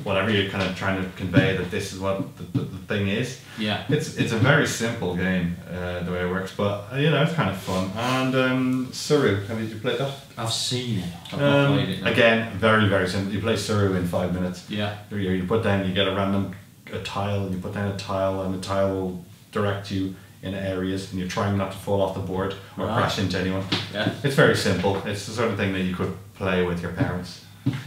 whatever you're kind of trying to convey that this is what the thing is. Yeah. It's a very simple game, the way it works, but, you know, it's kind of fun. And Suru, have you played that? I've seen it. I've not played it. No. Again, very, very simple. You play Suru in 5 minutes. Yeah. You put down, you get a tile, and you put down a tile, and the tile will direct you in areas, and you're trying not to fall off the board or crash into anyone. Yeah. It's very simple. It's the sort of thing that you could play with your parents.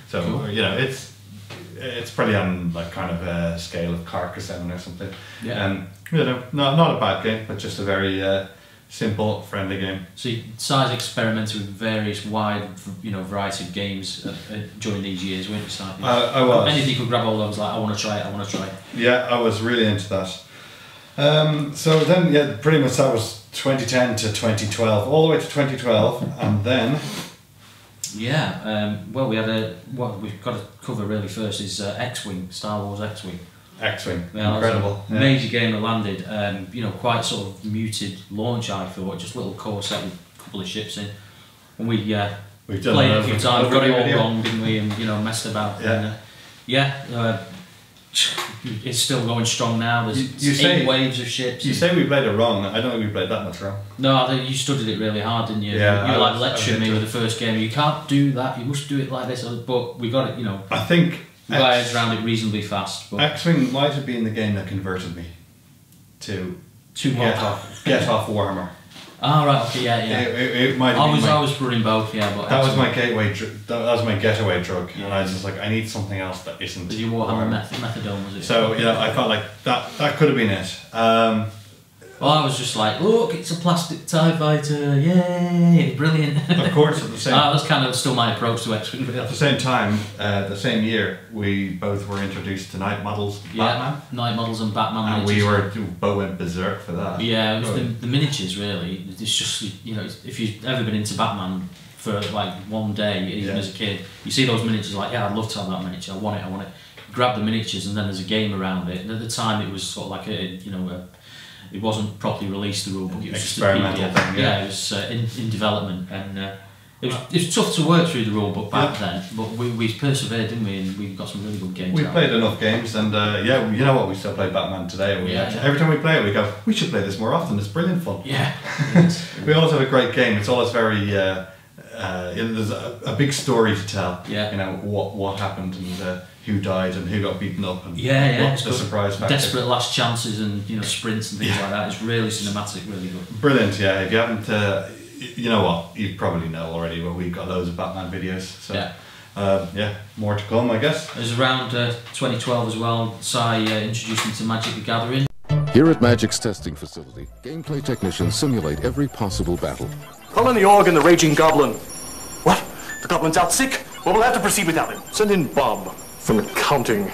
So, cool. You know, it's probably on like kind of a scale of Carcassonne or something. Yeah. You know, not a bad game, but just a very simple, friendly game. So you started experimenting with various wide, you know, variety of games during these years, weren't you? I was. Anything you could grab hold of, I was like, I want to try it. Yeah, I was really into that. So then, yeah, pretty much that was 2010 to 2012, all the way to 2012, and then. Yeah, well, what we've got to cover really first is X-Wing, Star Wars X-Wing. X-Wing, incredible. Major game that landed, you know, quite sort of muted launch, I thought, just a little core set with a couple of ships in. And we played it a few times, got it all wrong, didn't we, and, you know, messed about. Yeah. And, it's still going strong now. There's eight waves of ships. You say we played it wrong. I don't think we played that much wrong. No, I think you studied it really hard, didn't you? Yeah, you like lecturing me with the first game. You can't do that. You must do it like this. But we got it. You know. I think we got our heads around it reasonably fast. But X-Wing might have been the game that converted me to get off Warhammer. Ah, right. Okay. Yeah. It might. I was running both. Yeah, but that was my gateway. That was my getaway drug, and I was just like, I need something else that isn't. Did you Warhammer methadone? Was it? So you know, I felt like that could have been it. Well, I was just like, look, it's a plastic TIE fighter. Yay! Brilliant. Of course, at the same. That was kind of still my approach to X-Wing. At the same time, the same year, we both were introduced to Night Models. Batman. Night Models and Batman. And we were went berserk for that. Yeah, it was the miniatures really. It's just, you know, if you've ever been into Batman for like one day, even as a kid, you see those miniatures like, yeah, I'd love to have that miniature. I want it. Grab the miniatures, and then there's a game around it. And at the time, it was sort of like it wasn't properly released, the rule book. It was experimental just thing, it was in development, and it was tough to work through the rule book back then. But we persevered, didn't we? And we got some really good games. We played enough games, and you know what? We still play Batman today. Every time we play it, we go, we should play this more often. It's brilliant fun. Yeah. We always have a great game. It's always very. There's a big story to tell. Yeah. You know what happened and. who died and who got beaten up, and what's the surprise factor. Desperate last chances and, you know, sprints and things like that. It's really cinematic, really good. Brilliant, yeah. If you haven't, you know what, you probably know already, but we've got loads of Batman videos. So yeah, more to come, I guess. It was around 2012 as well. Sai introduced me to Magic the Gathering. Here at Magic's testing facility, gameplay technicians simulate every possible battle. Call in the Org and the Raging Goblin. What? The Goblin's out sick? Well, we'll have to proceed without him. Send in Bob from accounting.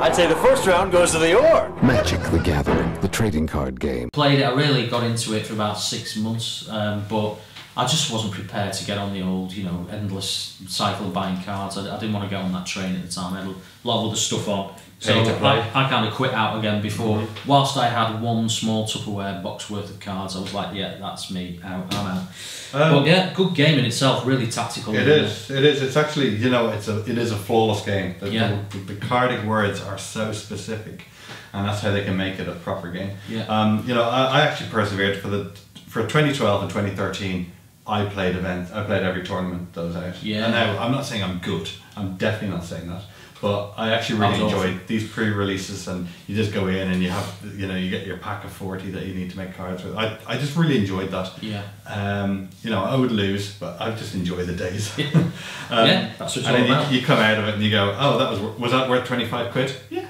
I'd say the first round goes to the Org. Magic the Gathering, the trading card game. Played it, I really got into it for about 6 months, but I just wasn't prepared to get on the old, you know, endless cycle of buying cards. I didn't want to get on that train at the time. I had a lot of other stuff on. So I kind of quit out again before, whilst I had one small Tupperware box worth of cards, I was like, yeah, that's me, out, I'm out. But yeah, good game in itself, really tactical. It is. It's actually, you know, it is a flawless game. The cardic words are so specific, and that's how they can make it a proper game. Yeah. You know, I actually persevered for 2012 and 2013. I played events. I played every tournament that was out. Yeah. And now I'm not saying I'm good. I'm definitely not saying that. But I actually really enjoyed these pre-releases, and you just go in and you have, you know, you get your pack of 40 that you need to make cards with. I just really enjoyed that. Yeah. You know, I would lose, but I just enjoy the days. Yeah. That's what it's all about. You come out of it and you go, oh, that was that worth 25 quid? Yeah.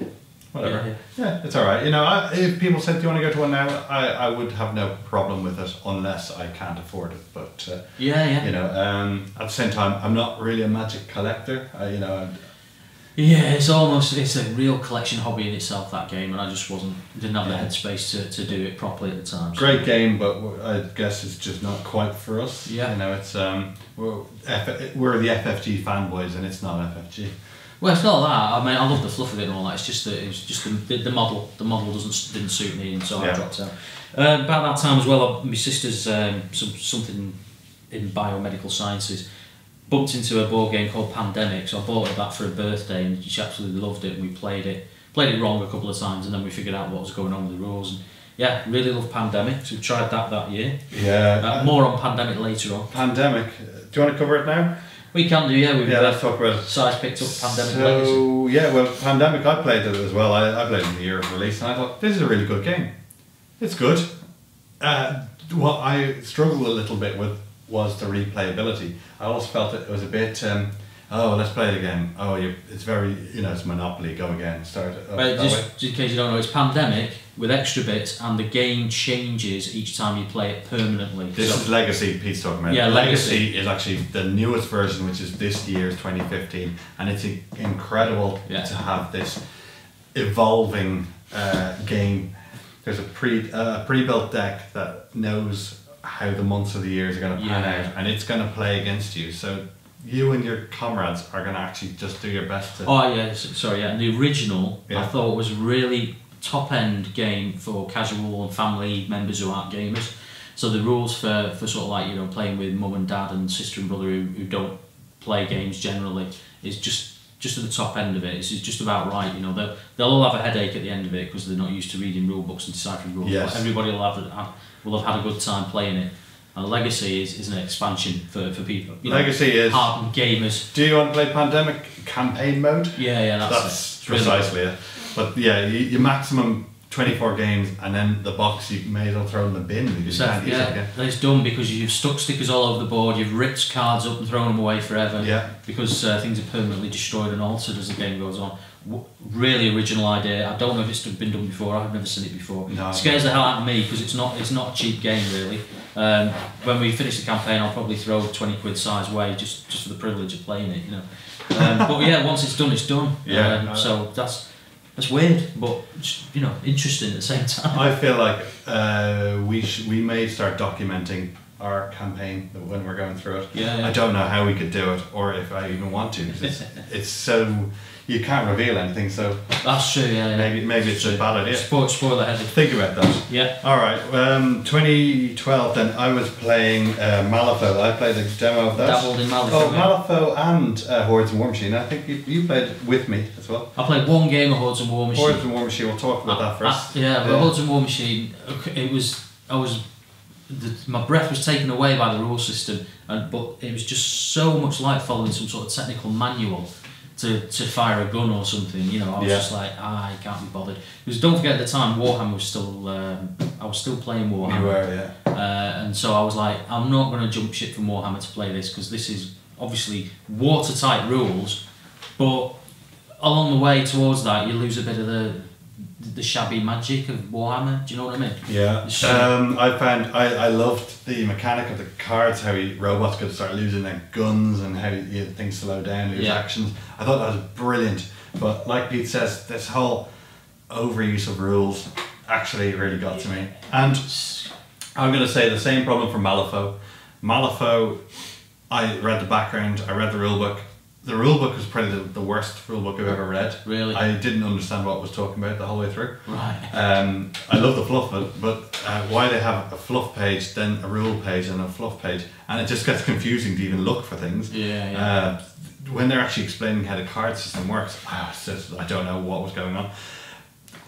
Whatever. Yeah, it's all right. You know, if people said, do you want to go to one now, I would have no problem with it unless I can't afford it. But you know, at the same time, I'm not really a Magic collector. You know. Yeah, it's a real collection hobby in itself, that game, and I just didn't have the headspace to do it properly at the time. So. Great game, but I guess it's just not quite for us. Yeah, you know, it's we're the FFG fanboys, and it's not FFG. Well, it's not that. I mean, I love the fluff of it and all that. It's just that the model. The model didn't suit me, and so I dropped out. About that time as well, my sister's something in biomedical sciences. Bumped into a board game called Pandemic, so I bought her that for her birthday, and she absolutely loved it. And we played it wrong a couple of times, and then we figured out what was going on with the rules. And yeah, really loved Pandemic. So we tried that year. Yeah. More on Pandemic later on. Pandemic. Do you want to cover it now? We can do, yeah. Let's talk about it. So I picked up Pandemic. So yeah, well, Pandemic, I played it as well. I played it in the year of release, and I thought this is a really good game. It's good. What I struggled a little bit with was the replayability. I always felt it was a bit. Oh, let's play it again. Oh, it's very, you know, it's Monopoly. Go again. Start. But just in case you don't know, it's Pandemic with extra bits, and the game changes each time you play it permanently. This is Legacy. Pete's talking about. Yeah, Legacy is actually the newest version, which is this year's 2015, and it's incredible to have this evolving game. There's a pre-built deck that knows how the months of the years are going to pan out, and it's going to play against you. So. You and your comrades are going to actually just do your best to... Oh, yeah, sorry, yeah. The original, I thought, was a really top-end game for casual and family members who aren't gamers. So the rules for sort of like, you know, playing with mum and dad and sister and brother who don't play games generally is just at the top end of it. It's just about right, you know. They'll all have a headache at the end of it because they're not used to reading rule books and deciphering rules. Yes. Everybody will have had a good time playing it. And Legacy is an expansion for people. You know, Legacy is hard gamers. Do you want to play Pandemic campaign mode? Yeah, that's precisely it. But yeah, your maximum 24 games, and then the box you may as well throw in the bin. You just can't use it again. It's done because you've stuck stickers all over the board. You've ripped cards up and thrown them away forever. Yeah, because things are permanently destroyed and altered as the game goes on. Really original idea. I don't know if it's been done before. I've never seen it before. No, it scares the hell out of me because it's not a cheap game really. When we finish the campaign, I'll probably throw 20 quid size away just for the privilege of playing it, you know. But yeah, once it's done, it's done. Yeah. So that's weird, but you know, interesting at the same time. I feel like we may start documenting our campaign when we're going through it. Yeah. I don't know how we could do it, or if I even want to, because it's so. you can't reveal anything, so that's true. Yeah, maybe it's a bad idea. Spoiler headed. Think about that. Yeah. All right. 2012. Then I was playing Malifaux. I played a demo of that. Dabbled in Malifaux. Oh, Malifaux and Hordes and War Machine. I think you played with me as well. I played one game of Hordes and War Machine. Hordes and War Machine. We'll talk about that first. Yeah, but Hordes and War Machine. It was my breath was taken away by the rule system, but it was just so much like following some sort of technical manual to fire a gun or something, you know. I was just like, I can't be bothered. Because don't forget, at the time Warhammer was still, I was still playing Warhammer. You were, yeah. And so I was like, I'm not going to jump ship from Warhammer to play this, because this is obviously watertight rules, but along the way towards that you lose a bit of the shabby magic of Warhammer. Do you know what I mean? Yeah. I found I loved the mechanic of the cards, how robots could start losing their guns and how things slow down, lose actions. I thought that was brilliant. But like Pete says, this whole overuse of rules actually really got to me. And I'm going to say the same problem for Malifaux. Malifaux, I read the background, I read the rulebook. The rulebook was probably the worst rulebook I've ever read. Really? I didn't understand what it was talking about the whole way through. Right. I love the fluff, but why they have a fluff page, then a rule page, and a fluff page, and it just gets confusing to even look for things. Yeah, yeah. When they're actually explaining how the card system works, I don't know what was going on.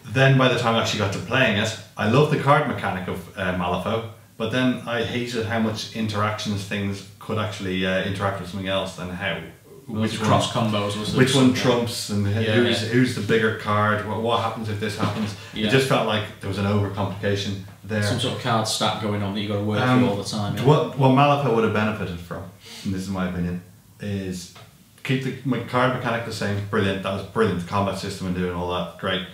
Then by the time I actually got to playing it, I loved the card mechanic of Malifaux, but then I hated how much interactions things could actually interact with something else, and how... Which cross combos? Which one trumps and who's the bigger card? What happens if this happens? Yeah. It just felt like there was an overcomplication there. Some sort of card stack going on that you got to work through all the time. Yeah. What Malifaux would have benefited from, and this is my opinion, is keep the card mechanic the same. Brilliant, that was brilliant. The combat system and doing all that, great.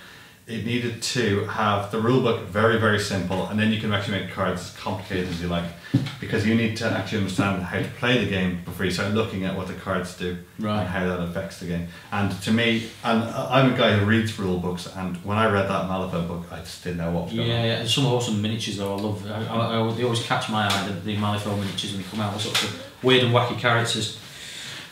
It needed to have the rulebook very, very simple, and then you can actually make cards as complicated as you like, because you need to actually understand how to play the game before you start looking at what the cards do and how that affects the game. And to me, and I'm a guy who reads rulebooks, and when I read that Malifaux book, I just didn't know what was going on. Yeah, there's some awesome miniatures though. I love. They always catch my eye, the Malifaux miniatures when they come out, all sorts of weird and wacky characters.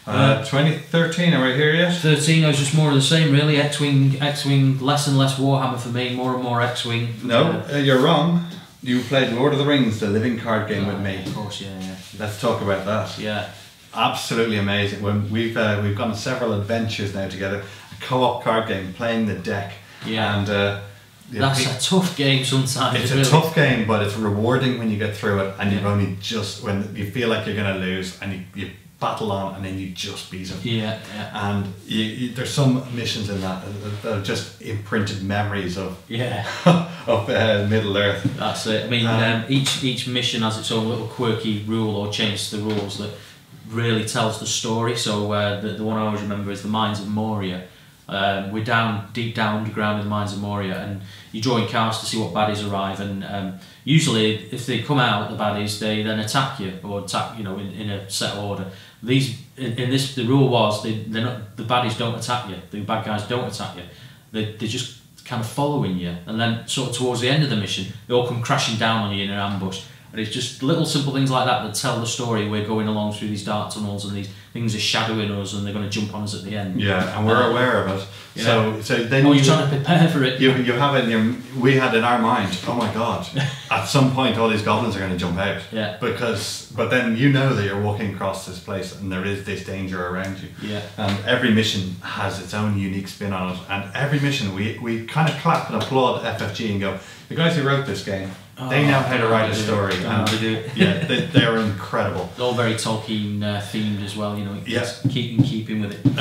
2013, are we here yet? 13, I was just more of the same really. X-Wing, less and less Warhammer for me, more and more X-Wing. No, you're wrong. You played Lord of the Rings, the living card game with me. Of course, yeah. Let's talk about that. Yeah. Absolutely amazing. When we've gone on several adventures now together. A co-op card game, playing the deck. Yeah. And that's a tough game sometimes. It's a tough game, but it's rewarding when you get through it, and you've only just, when you feel like you're going to lose, and you battle on, and then you just beat them. Yeah, yeah. And there's some missions in that that are just imprinted memories of of Middle Earth. That's it. I mean, each mission has its own little quirky rule or change to the rules that really tells the story. So the one I always remember is the Mines of Moria. We're deep down underground in the Mines of Moria, and you draw in cards to see what baddies arrive, and usually if they come out, the baddies, they then attack you, or attack, you know, in a set order. The rule was the baddies don't attack you, the bad guys don't attack you, they're just kind of following you, and then sort of towards the end of the mission they all come crashing down on you in an ambush. And it's just little simple things like that that tell the story. We're going along through these dark tunnels, and these things are shadowing us, and they're going to jump on us at the end. Yeah, and we're aware of it. You know, so then you're trying to prepare for it. You have it in your... We had in our mind, oh my God, at some point all these goblins are going to jump out. Yeah. But then you know that you're walking across this place and there is this danger around you. Yeah. And every mission has its own unique spin on it. And every mission we kind of clap and applaud FFG and go, the guys who wrote this game, they know how to write a story. Yeah, they're incredible. All very Tolkien themed as well, you know. Yes, keep in keeping with it.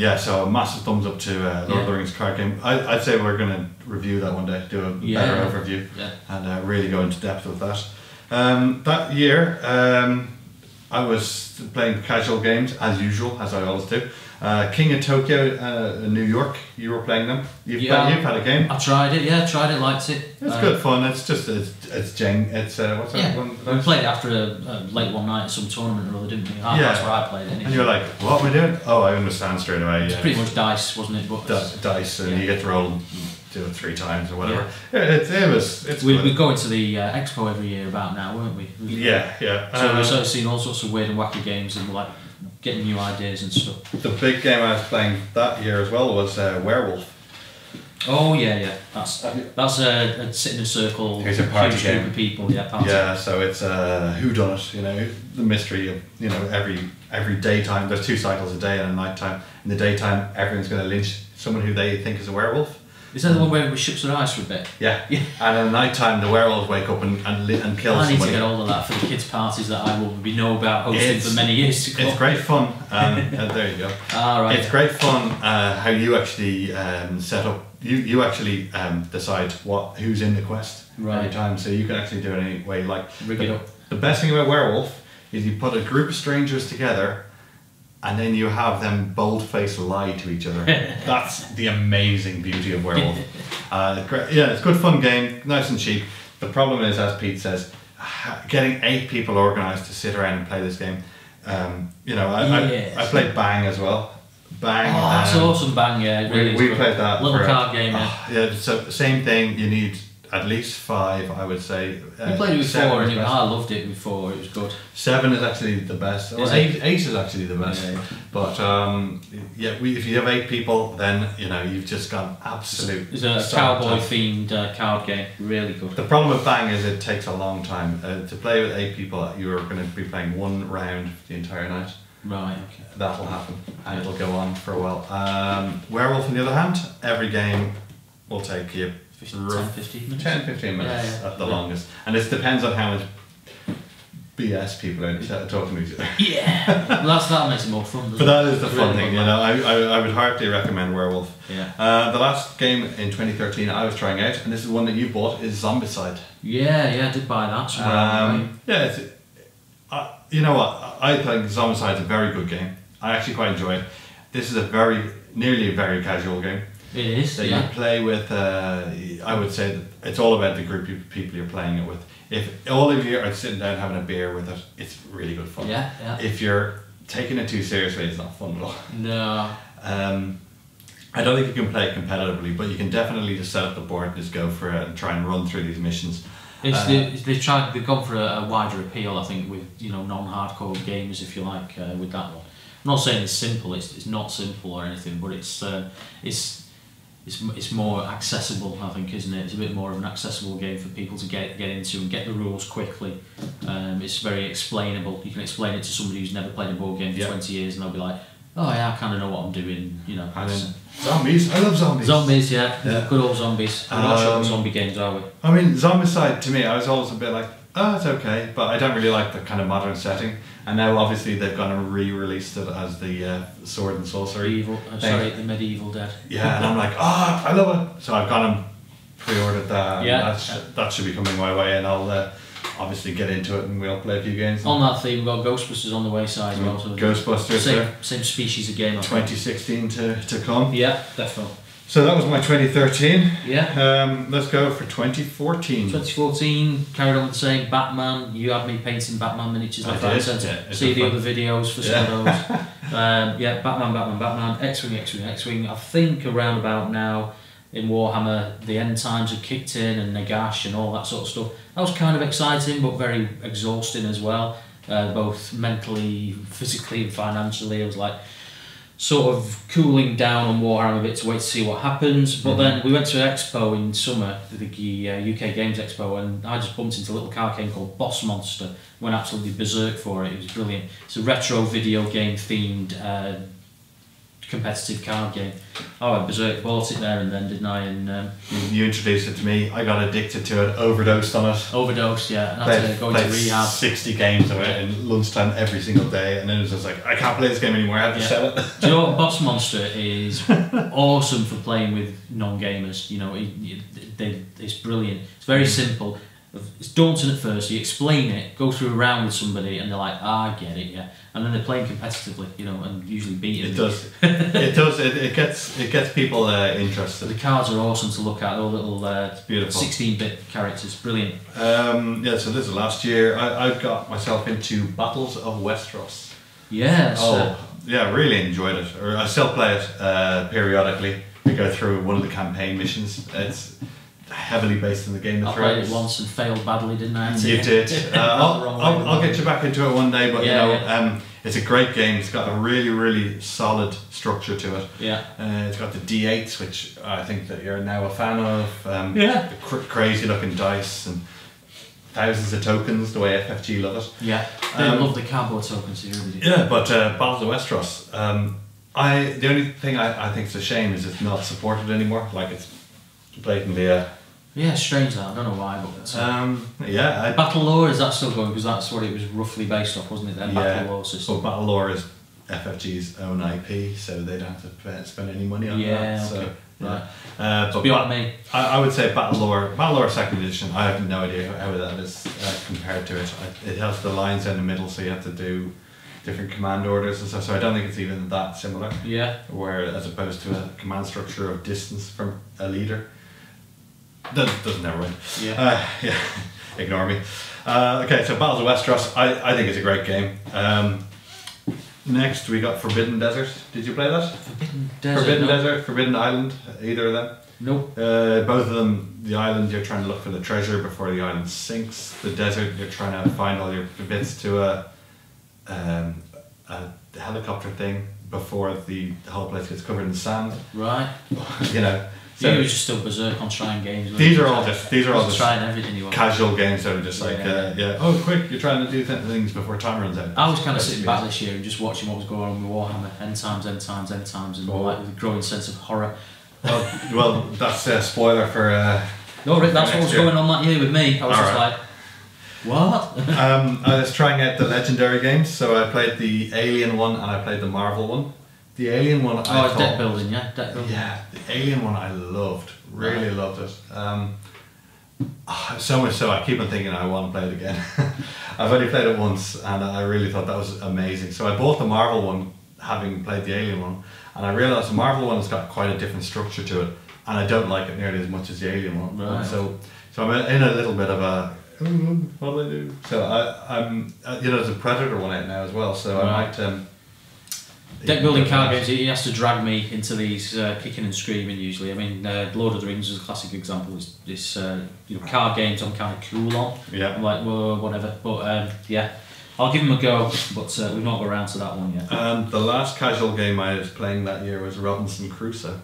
Yeah, so a massive thumbs up to Lord of the Rings card game. I'd say we're going to review that one day, do a better overview, and really go into depth with that. That year, I was playing casual games as usual, as I always do. King of Tokyo, New York, you were playing them. You've had a game. I tried it, liked it. It's good fun, it's just, what's that one? We played it after a late one night at some tournament or other, didn't we? That's where I played it. And you were like, what am I doing? Oh, I understand straight away. It's pretty much dice, wasn't it? But dice, and you get to roll and do it 3 times or whatever. Yeah. We go into the expo every year about now, weren't we? Yeah, yeah. So we've sort of seen all sorts of weird and wacky games, and like, getting new ideas and stuff. The big game I was playing that year as well was Werewolf. Oh yeah, yeah. That's a sit in a circle. It's a party game. Group of people. Yeah, party. Yeah. So it's whodunit. You know, the mystery of, you know, every daytime. There's two cycles, a day and a nighttime. In the daytime, everyone's going to lynch someone who they think is a werewolf. Is that the one where we ships and ice for a bit? Yeah. Yeah. And at night time, the werewolves wake up and kill somebody. I need to get all of that for the kids' parties that I will be know about hosting for many years to come. It's great fun. There you go. All right. It's great fun how you actually set up. You actually decide who's in the quest every time, so you can actually do it any way you like. Rig it up. The best thing about Werewolf is you put a group of strangers together, and then you have them bold-faced lie to each other. That's the amazing beauty of Werewolf. Yeah, it's a good fun game, nice and cheap. The problem is, as Pete says, getting 8 people organised to sit around and play this game. You know, I played Bang as well. Bang. Oh, that's awesome, Bang! Yeah, we played that. Little card game. Yeah. So same thing. You need at least 5, I would say. You played it before, and I loved it before. It was good. 7 is actually the best. Or 8 is actually the best. Yeah. But yeah, if you have 8 people, then you know you've just got absolute. It's a cowboy themed card game. Really good. The problem with Bang is it takes a long time to play with 8 people. You are going to be playing one round the entire night. Right, okay. That'll happen, and it'll go on for a while. Werewolf, on the other hand, every game will take you 10-15 minutes at the longest. And it depends on how much BS people are talking to each other. Yeah, well, that makes it more fun, doesn't it? But that is the fun thing, you know. I would heartily recommend Werewolf. Yeah. The last game in 2013 I was trying out, and this is one that you bought, is Zombicide. Yeah, yeah, I did buy that. Yeah, it's... you know what? I think Zombicide is a very good game. I actually quite enjoy it. This is nearly a very casual game. It is. That you play with. I would say that it's all about the group of people you're playing it with. If all of you are sitting down having a beer with it, it's really good fun. Yeah, yeah. If you're taking it too seriously, it's not fun at all. No. I don't think you can play it competitively, but you can definitely just set up the board and just go for it and try and run through these missions. They've gone for a wider appeal, I think, with, you know, non-hardcore games, if you like, with that one. I'm not saying it's simple. It's not simple or anything, but it's more accessible, I think, isn't it? It's a bit more of an accessible game for people to get into and get the rules quickly. It's very explainable. You can explain it to somebody who's never played a board game for 20 years, and they'll be like, "Oh yeah, I kind of know what I'm doing," you know. I mean, zombies. I love zombies. Zombies, yeah. Good old zombies. We're not sure what zombie games are we? I mean, Zombicide, to me, I was always a bit like, oh, it's okay, but I don't really like the kind of modern setting. And now, obviously, they've gone and re-released it as the sword and sorcery. The Medieval Dead. Yeah, and I'm like, oh, I love it. So I've gone and pre-ordered that. Yeah. That should be coming my way, and I'll... obviously get into it, and we'll play a few games. On that theme, we've got Ghostbusters on the wayside. Ghostbusters. Same species of game. 2016 to come. Yeah, definitely. So that was my 2013. Yeah. Let's go for 2014. 2014, carried on the same. Batman, you had me painting Batman miniatures left, right, centre. Yeah, see the fun. Other videos for some of those. Yeah, Batman, X-Wing. I think around about now, in Warhammer, the end times had kicked in, and Nagash and all that sort of stuff. That was kind of exciting, but very exhausting as well, both mentally, physically, and financially. It was like sort of cooling down on Warhammer a bit to wait to see what happens. But then we went to an expo in summer, the UK Games Expo, and I just bumped into a little card game called Boss Monster. Went absolutely berserk for it. It was brilliant. It's a retro video game themed competitive card game. I went berserk, bought it there and then, didn't I? And you introduced it to me. I got addicted to it, overdosed on it. Overdosed, yeah. And that's going to rehab. 60 games of it in lunchtime every single day, and then it was just like, I can't play this game anymore. I have to sell it. Do you know what? Boss Monster is awesome for playing with non-gamers. You know, it's brilliant. It's very simple. It's daunting at first. You explain it, go through a round with somebody, and they're like, "Ah, I get it, yeah." And then they're playing competitively, you know, and usually beating. It gets people interested. The cards are awesome to look at. All little 16-bit characters, brilliant. Yeah. So this is last year. I got myself into Battles of Westeros. Yes. Oh, yeah. Really enjoyed it. I still play it periodically. We go through one of the campaign missions. It's heavily based on the Game of Thrones. I played it once and failed badly, didn't I? You did. I'll get you back into it one day, but yeah, you know, it's a great game. It's got a really, really solid structure to it. Yeah. It's got the D8s, which I think that you're now a fan of. Yeah. The crazy looking dice and thousands of tokens, the way FFG love it. Yeah. They love the cardboard tokens here. Yeah, but Battle of Westeros. The only thing I think is a shame is it's not supported anymore. Like, it's blatantly yeah, strange that. I don't know why, but yeah. Battlelore, is that still going? Because that's what it was roughly based off, wasn't it? Then yeah. Battlelore system. But Battlelore is FFG's own IP, so they don't have to spend any money on that. Okay. So, yeah. But beyond me, I would say Battlelore Second Edition. I have no idea how that is compared to it. It has the lines in the middle, so you have to do different command orders and stuff, so I don't think it's even that similar. Yeah. Where as opposed to a command structure of distance from a leader. That doesn't ever win. Yeah. Yeah. Ignore me. Okay, so Battles of Westeros, I think it's a great game. Next we got Forbidden Desert. Did you play that? Forbidden Desert, Forbidden Island, either of them? Nope. Both of them, the island you're trying to look for the treasure before the island sinks. The desert you're trying to find all your bits to a helicopter thing before the whole place gets covered in sand. Right. You know. So you were just still berserk on trying games. These are all just trying everything you want. Casual games that are just like oh quick, you're trying to do things before time runs out. I was kind of sitting back this year and just watching what was going on with Warhammer, end times, and like with a growing sense of horror. Well, that's a spoiler for. No, Rick, that's what was going on that year with me. I was just like, what? I was trying out the Legendary games, so I played the Alien one and I played the Marvel one. The Alien one Deck building. The Alien one I loved, really loved it. So much so I keep on thinking I want to play it again. I've only played it once and I really thought that was amazing. So I bought the Marvel one having played the Alien one, and I realised the Marvel one has got quite a different structure to it, and I don't like it nearly as much as the Alien one. Right. So I'm in a little bit of a what do I do? So I'm you know, there's a Predator one out now as well, so I might deck building card games, he has to drag me into these kicking and screaming usually. I mean, Lord of the Rings is a classic example. This you know, card games I'm kind of cool on. Yeah. I'm like, well, whatever. But yeah, I'll give him a go. But we've not got around to that one yet. The last casual game I was playing that year was Robinson Crusoe.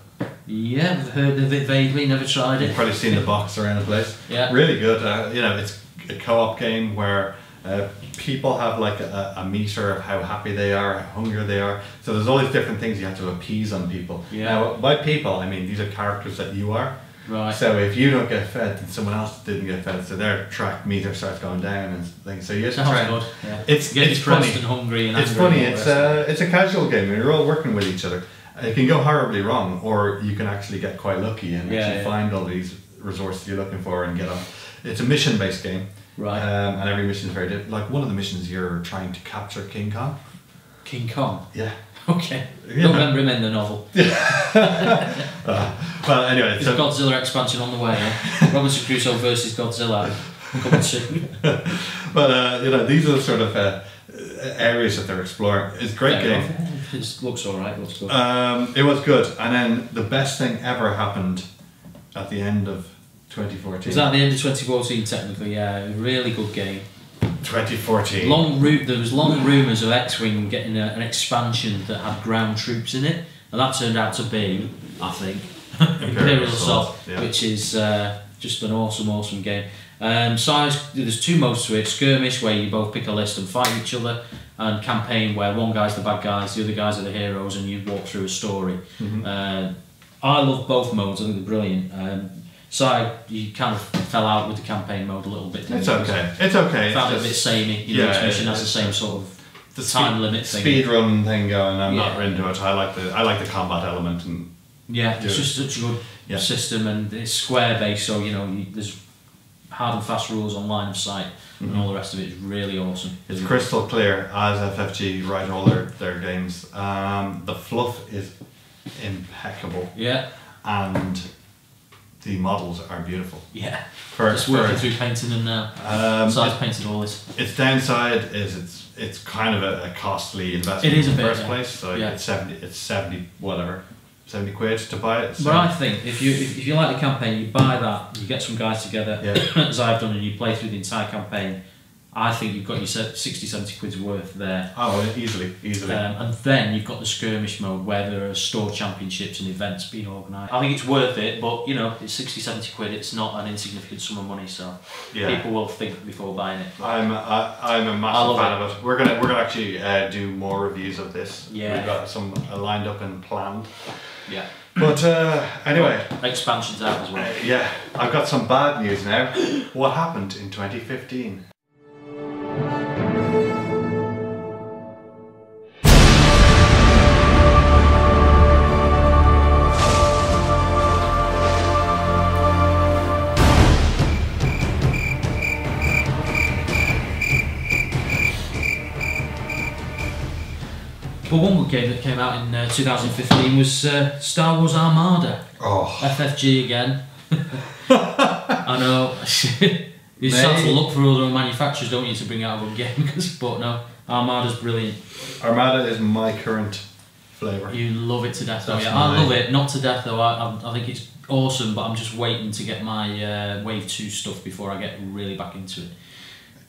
Yeah, I've heard of it vaguely. Never tried it. You've probably seen the box around the place. Yeah. Really good. You know, it's a co-op game where. People have like a meter of how happy they are, how hungry they are. So there's all these different things you have to appease on people. Yeah. Now, by people, I mean these are characters that you are. Right. So if you don't get fed, then someone else didn't get fed. So their track meter starts going down and things. So you have to try. Good. Yeah. It's funny. And hungry and it's funny. It's a casual game. You're all working with each other. It can go horribly wrong, or you can actually get quite lucky and find all these resources you're looking for and get them. It's a mission-based game. Right. And every mission is very different. Like one of the missions, you're trying to capture King Kong. King Kong? Yeah. Okay. Don't remember him in the novel. Well, anyway. It's a Godzilla expansion on the way. Eh? Robinson Crusoe versus Godzilla. Coming soon. But, you know, these are the sort of areas that they're exploring. It's a great game. It looks alright. Looks good. It was good. And then the best thing ever happened at the end of 2014. Was that the end of 2014 technically? Yeah, really good game. 2014. There was long rumours of X-Wing getting an expansion that had ground troops in it, and that turned out to be, I think, Imperial Assault, which is just an awesome game. Size, there's two modes to it: skirmish, where you both pick a list and fight each other, and campaign, where one guy's the bad guys, the other guys are the heroes, and you walk through a story. Mm-hmm. I love both modes. I think they're brilliant. So you kind of fell out with the campaign mode a little bit. It's okay. It's okay. Found it a bit samey. You know, each mission has the same sort of the time limit thing. Speedrun thing going. I'm not into it. I like the combat element and. Yeah, it's just such a good system, and it's square based. So you know, there's hard and fast rules on line of sight, and all the rest of it is really awesome. It's crystal clear, as FFG write all their games. The fluff is impeccable. Yeah. And the models are beautiful. Yeah, just working through painting them now. Size painted all this. Its downside is it's kind of a costly investment in the first place. So it's 70 whatever. £70 to buy it. So. But I think if you like the campaign, you buy that, you get some guys together, yeah. as I've done, and you play through the entire campaign, I think you've got your 60, 70 quid's worth there. Oh, easily, easily. And then you've got the skirmish mode where there are store championships and events being organised. I think it's worth it, but you know, it's 60, 70 quid, it's not an insignificant sum of money, so yeah. people will think before buying it. I'm a massive fan of it. We're gonna actually do more reviews of this. Yeah. We've got some lined up and planned. Yeah. But anyway. Expansion's out as well. Yeah, I've got some bad news now. What happened in 2015? But one game that came out in 2015 was Star Wars Armada. Oh. FFG again. I know. You just have to look for other manufacturers, don't you, to bring out a good game. But no, Armada's brilliant. Armada is my current flavour. You love it to death, though. Yeah, I love it. Not to death, though. I think it's awesome, but I'm just waiting to get my Wave 2 stuff before I get really back into it.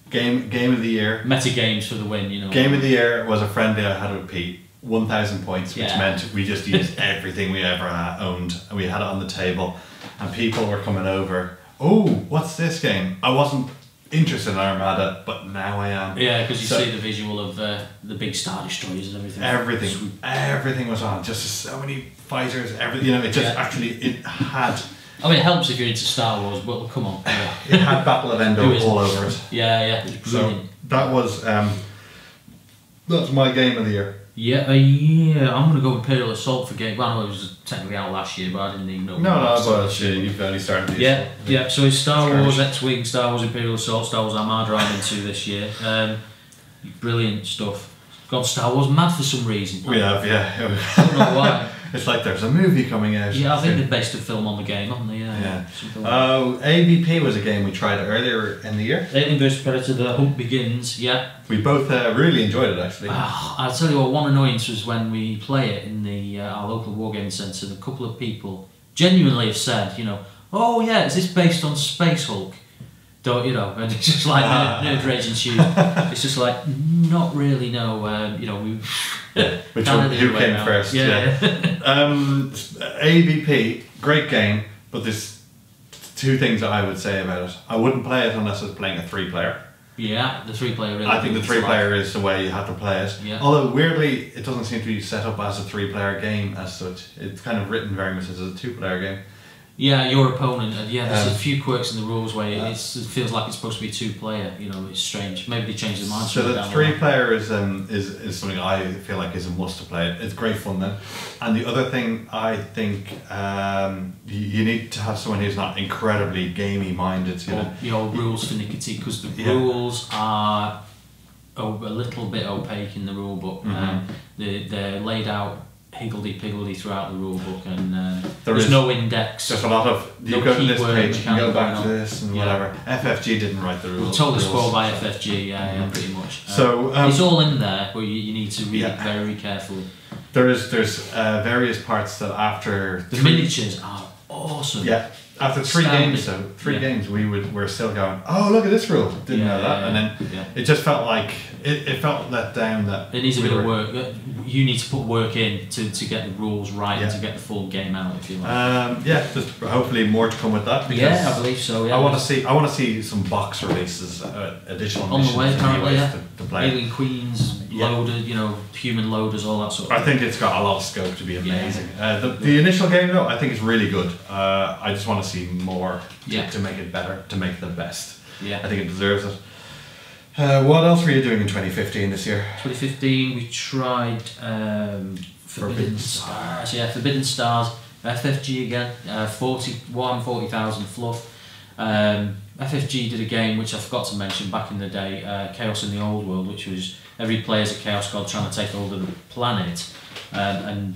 Game of the year. Meta games for the win, you know. Game of the year was a friendly I had with Pete. 1,000 points, which yeah. meant we just used everything we ever owned. And we had it on the table. And people were coming over. Oh, what's this game? I wasn't interested in Armada, but now I am. Yeah, because you see the visual of the big Star Destroyers and everything. Everything. Everything was on. Just so many fighters. Everything. You know, it just yeah. actually, it had... I mean, it helps if you're into Star Wars, but come on. Yeah. It had Battle of Endor all over it. Yeah, yeah. It was brilliant. So that's my game of the year. Yeah, yeah. I'm gonna go Imperial Assault for game. Well, I know it was technically out last year, but I didn't even know. No, it was last year. You've only started. Yeah, yeah. So it's Star Wars X-Wing, Star Wars Imperial Assault, Star Wars Armada. I'm into this year. Brilliant stuff. Got Star Wars mad for some reason. We have, yeah. I don't know why. It's like there's a movie coming out. Yeah, I think they based a film on the game, haven't they? Yeah. Oh, yeah. AVP was a game we tried earlier in the year. Alien vs Predator: The Hunt Begins. Yeah. We both really enjoyed it, actually. I'll tell you what. One annoyance was when we play it in the our local wargaming centre. A couple of people genuinely have said, you know, oh yeah, is this based on Space Hulk? Don't you know? And it's just like nerd rage ensued. It's just like not really. No, you know we. Yeah. Which one? Who came first? Yeah. yeah. AVP, great game, but there's two things that I would say about it. I wouldn't play it unless I was playing a three-player. Yeah, the three-player. Really I think the three-player is the way you have to play it. Yeah. Although weirdly, it doesn't seem to be set up as a three-player game as such. It's kind of written very much as a two-player game. Yeah, your opponent. Yeah, there's a few quirks in the rules where it feels like it's supposed to be two-player. You know, it's strange. Maybe they changed their mind. So the three-player is something I feel like is a must to play. It's great fun then. And the other thing I think you need to have someone who's not incredibly gamey-minded. Your rules finicky because the yeah. rules are a little bit opaque in the rule book. Mm-hmm. They're laid out. Higgledy-piggledy throughout the rule book and there's no index. There's a lot of, you go to this page, you can go back to this and whatever. FFG didn't write the rules. Total score by FFG, yeah, pretty much. So it's all in there, but you need to read it very carefully. There's various parts that after... The miniatures are awesome. Yeah, after three games we're still going, oh look at this rule, didn't know that. And then it just felt like, it felt let down that... It needs a bit of work. You need to put work in to get the rules right and to get the full game out, if you like. Yeah, there's hopefully more to come with that. Because yeah, I believe so. Yeah, I want to see some box releases, additional on the way currently. Yeah, to play. Alien Queens, loaded, you know, human loaders, all that sort of. I think it's got a lot of scope to be amazing. Yeah. The initial game though, I think is really good. I just want to see more to make it better, to make it the best. Yeah, I think it deserves it. What else were you doing in 2015 this year? 2015 we tried Forbidden Stars. Yeah, Forbidden Stars. FFG again, 40,000 fluff. FFG did a game which I forgot to mention back in the day, Chaos in the Old World, which was every player's a Chaos God trying to take hold of the planet. And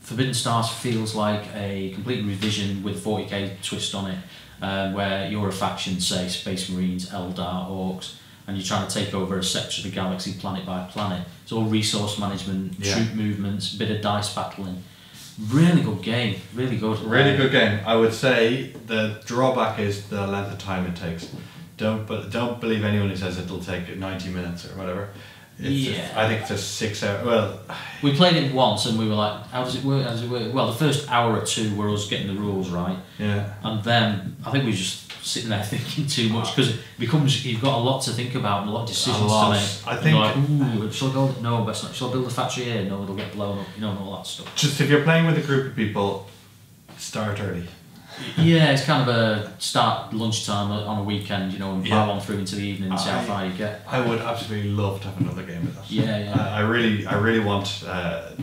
Forbidden Stars feels like a complete revision with 40k twist on it, where you're a faction, say Space Marines, Eldar, Orcs, and you're trying to take over a section of the galaxy planet by planet. It's all resource management, troop movements, a bit of dice battling. Really good game. Really good. Really good game. I would say the drawback is the length of time it takes. Don't believe anyone who says it'll take 90 minutes or whatever. It's I think it's a 6 hour. Well, we played it once and we were like, how does it work? How does it work? Well, the first hour or two were us getting the rules right. Yeah. And then I think we were just sitting there thinking too much because it becomes, you've got a lot to think about and a lot of decisions to make. I think. Like, ooh, shall I go? No, best not. Shall I build a factory here? No, it'll get blown up. You know, and all that stuff. Just if you're playing with a group of people, start early. Yeah, it's kind of a start lunchtime on a weekend, you know, and plow on through into the evening and see how far you get. I would absolutely love to have another game with that. Yeah, yeah. I really want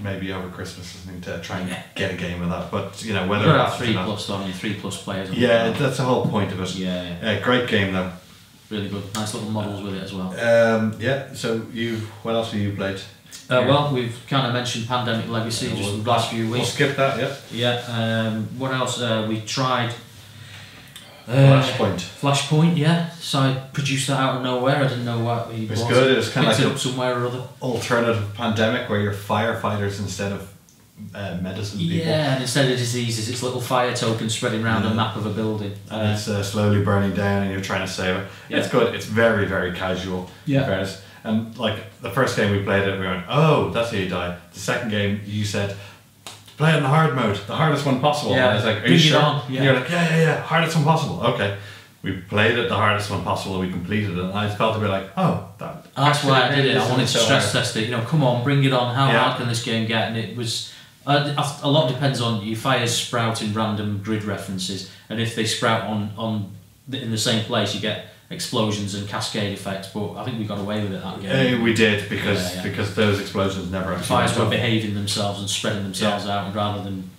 maybe over Christmas or something to try and get a game with that. But you know, whether you're that's three plus on you, 3+ players. Yeah, that's the whole point of it. Yeah, yeah. Great game though. Really good, nice little models with it as well. Yeah. So what else have you played? Well, we've kind of mentioned Pandemic Legacy just the last few weeks. We'll skip that, yeah. Yeah. What else? We tried Flashpoint. Flashpoint, yeah. So I produced that out of nowhere. I didn't know what it was. It was good. It was kind of like up somewhere or other. Alternative Pandemic, where you're firefighters instead of medicine people. Yeah, and instead of diseases, it's little fire tokens spreading around a map of a building. And it's slowly burning down, and you're trying to save it. Yeah. It's good. It's very, very casual. Yeah. And like the first game we played it, we went, oh, that's how you die. The second game, you said, play it in the hard mode, the hardest one possible. Yeah, and I was like, are you sure? And you're like, yeah, hardest one possible. Okay. We played it the hardest one possible, we completed it, and I felt a bit like, oh, that's why I did it. I wanted to stress test it, you know, come on, bring it on, how hard can this game get? And it was, a lot depends on your fires sprouting random grid references, and if they sprout in the same place, you get explosions and cascade effects, but I think we got away with it that game. We did because those explosions never actually. Fires were behaving themselves and spreading themselves out rather than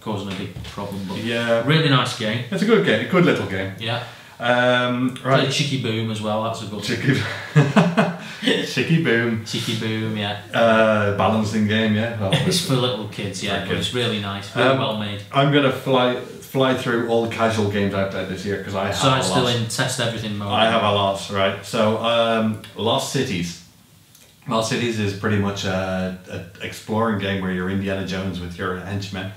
causing a big problem. But really nice game. It's a good game, a good little game. Yeah. Right. Chicky Boom as well. That's a good Chicky. Chicky Boom. Chicky Boom. Yeah. Balancing game. Yeah. It's for little kids. Yeah, but it's really nice. Very well made. I'm gonna fly through all the casual games out there this year because I have a lot. So I'm still in test everything mode. I have a lot, right? So Lost Cities. Lost Cities is pretty much an exploring game where you're Indiana Jones with your henchmen.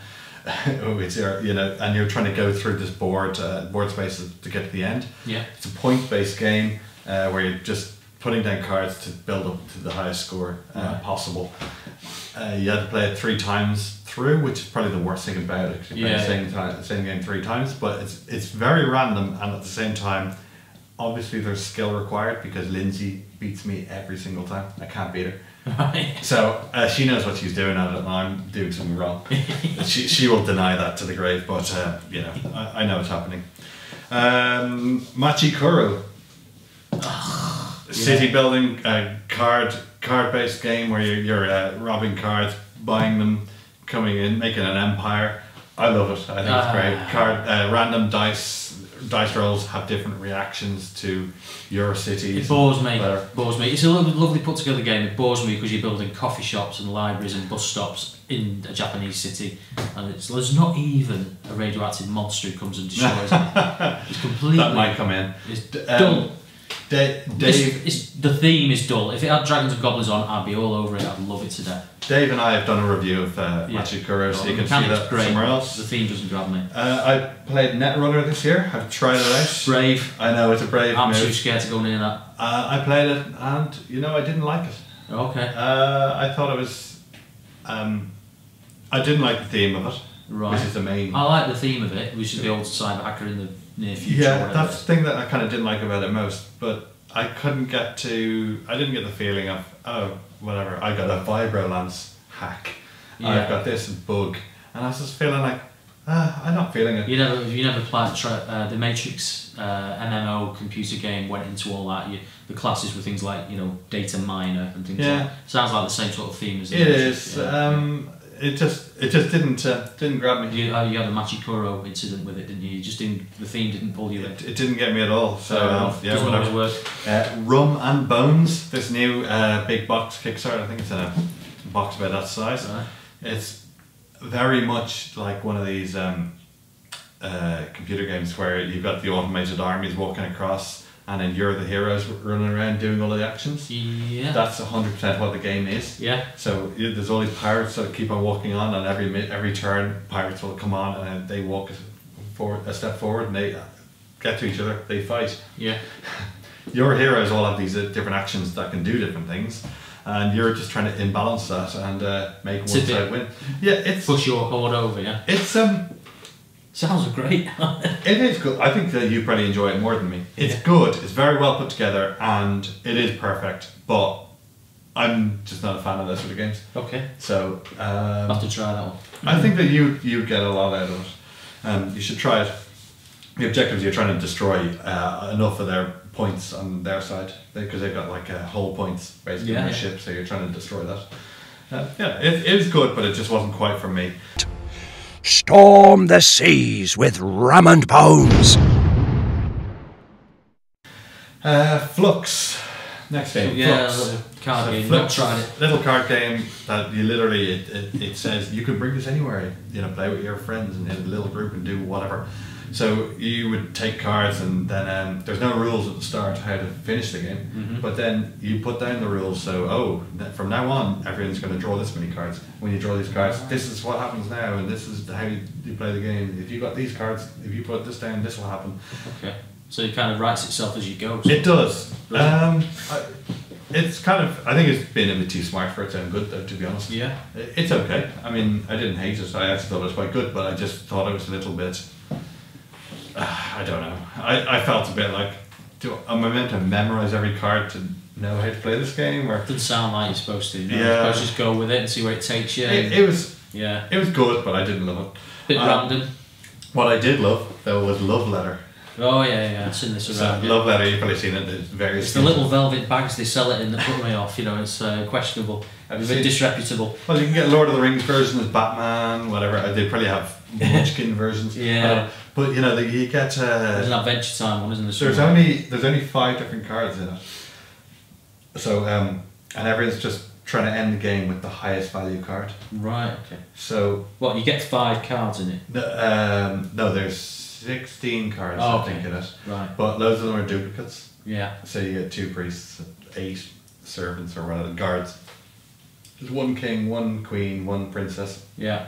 And you're trying to go through this board space to get to the end. Yeah. It's a point-based game where you're just putting down cards to build up to the highest score possible. You had to play it 3 times through, which is probably the worst thing about it. You play the same game 3 times, but it's very random, and at the same time, obviously there's skill required because Lindsay beats me every single time. I can't beat her. Right. So she knows what she's doing at it, and I'm doing something wrong. she will deny that to the grave, but I know it's happening. Machikoro. City building, card-based game where you're robbing cards, buying them, coming in, making an empire. I love it. I think it's great. Random dice rolls have different reactions to your cities. It bores me. It's a lovely put together game. It bores me because you're building coffee shops and libraries and bus stops in a Japanese city, and there's not even a radioactive monster who comes and destroys it. It's completely. That might come in. It's dull. Dave, the theme is dull. If it had Dragons and Goblins on, I'd be all over it. I'd love it to death. Dave and I have done a review of Machikoro, so you can see that somewhere else. The theme doesn't grab me. I played Netrunner this year. I've tried it out. Brave. I know, it's a brave move. I'm too scared to go near that. I played it and, I didn't like it. Okay. I thought it was... I didn't like the theme of it. Right. Which is the main... I like the theme of it, which is the old cyber hacker in the... near future. Yeah, that's the thing that I kind of didn't like about it most, but I didn't get the feeling of, oh, whatever, I got a Vibrolance hack, I've got this bug, and I was just feeling like, I'm not feeling it. You never played the Matrix MMO computer game, went into all that, the classes were things like, data miner and things like that. Sounds like the same sort of theme as the Matrix. It is, It just didn't grab me. You had a Machikoro incident with it, didn't you? The theme didn't pull you in. It didn't get me at all. So doesn't always work. Rum and Bones, this new big box Kickstarter. I think it's a box about that size. Right. It's very much like one of these computer games where you've got the automated armies walking across and then you're the heroes running around doing all the actions. Yeah. That's 100% what the game is. Yeah. So there's all these pirates that keep on walking on, and every turn pirates will come on and they walk forward, a step forward, and they get to each other, they fight. Yeah. Your heroes all have these different actions that can do different things, and you're just trying to imbalance that and make one side win. Yeah, it's push your horde over. Yeah. It's sounds great. It is good. I think that you probably enjoy it more than me. It's good. It's very well put together, and it is perfect. But I'm just not a fan of those sort of games. Okay. So I'll have to try that one. I think that you get a lot out of it. You should try it. The objective is you're trying to destroy enough of their points on their side, because they've got like hull points basically on their ship, so you're trying to destroy that. It is good, but it just wasn't quite for me. Storm the seas with rum and bones. Flux. Next game. Yeah, Flux. Little card game. Flux, not tried it. Little card game that you literally it says you can bring this anywhere. You know, play with your friends and in a little group and do whatever. So you would take cards, and then there's no rules at the start how to finish the game, but then you put down the rules. So from now on, everyone's going to draw this many cards. When you draw these cards, this is what happens now, and this is how you play the game. If you got these cards, if you put this down, this will happen. Okay. So it kind of writes itself as you go. So it does. It's kind of, I think it's been a bit too smart for its own good, though, to be honest. Yeah. It's okay. I mean, I didn't hate it. I actually thought it was quite good, but I just thought it was a little bit. I don't know. I felt a bit like, am I meant to memorise every card to know how to play this game? Or? It doesn't sound like you're supposed to. No? Yeah. You're supposed to just go with it and see where it takes you. It was good, but I didn't love it. Bit random. What I did love, though, was Love Letter. Oh yeah, I've seen this around. So, Love Letter, you've probably seen it. It's the little velvet bags they sell it in that put me off. You know, it's questionable. It's a bit disreputable. Well, you can get Lord of the Rings versions, Batman, whatever. They probably have Munchkin versions. Yeah. But you know, you get. There's an Adventure Time one, isn't there? There's only 5 different cards in it. So and everyone's just trying to end the game with the highest value card. Right. Okay. So. What, you get 5 cards in it? No, there's 16 cards. Oh, okay. I think in it. Right. But loads of them are duplicates. Yeah. So you get 2 priests, 8 servants, or whatever, guards. There's 1 king, 1 queen, 1 princess. Yeah.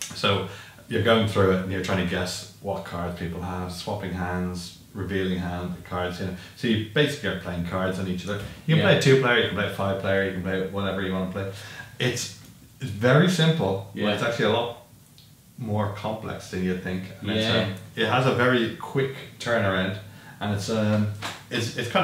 So you're going through it and you're trying to guess what cards people have, swapping hands, revealing cards, you know. So you basically are playing cards on each other. You can play 2-player, you can play 5-player, you can play whatever you want to play. It's very simple, but it's actually a lot more complex than you'd think. And it has a very quick turnaround, and it's kind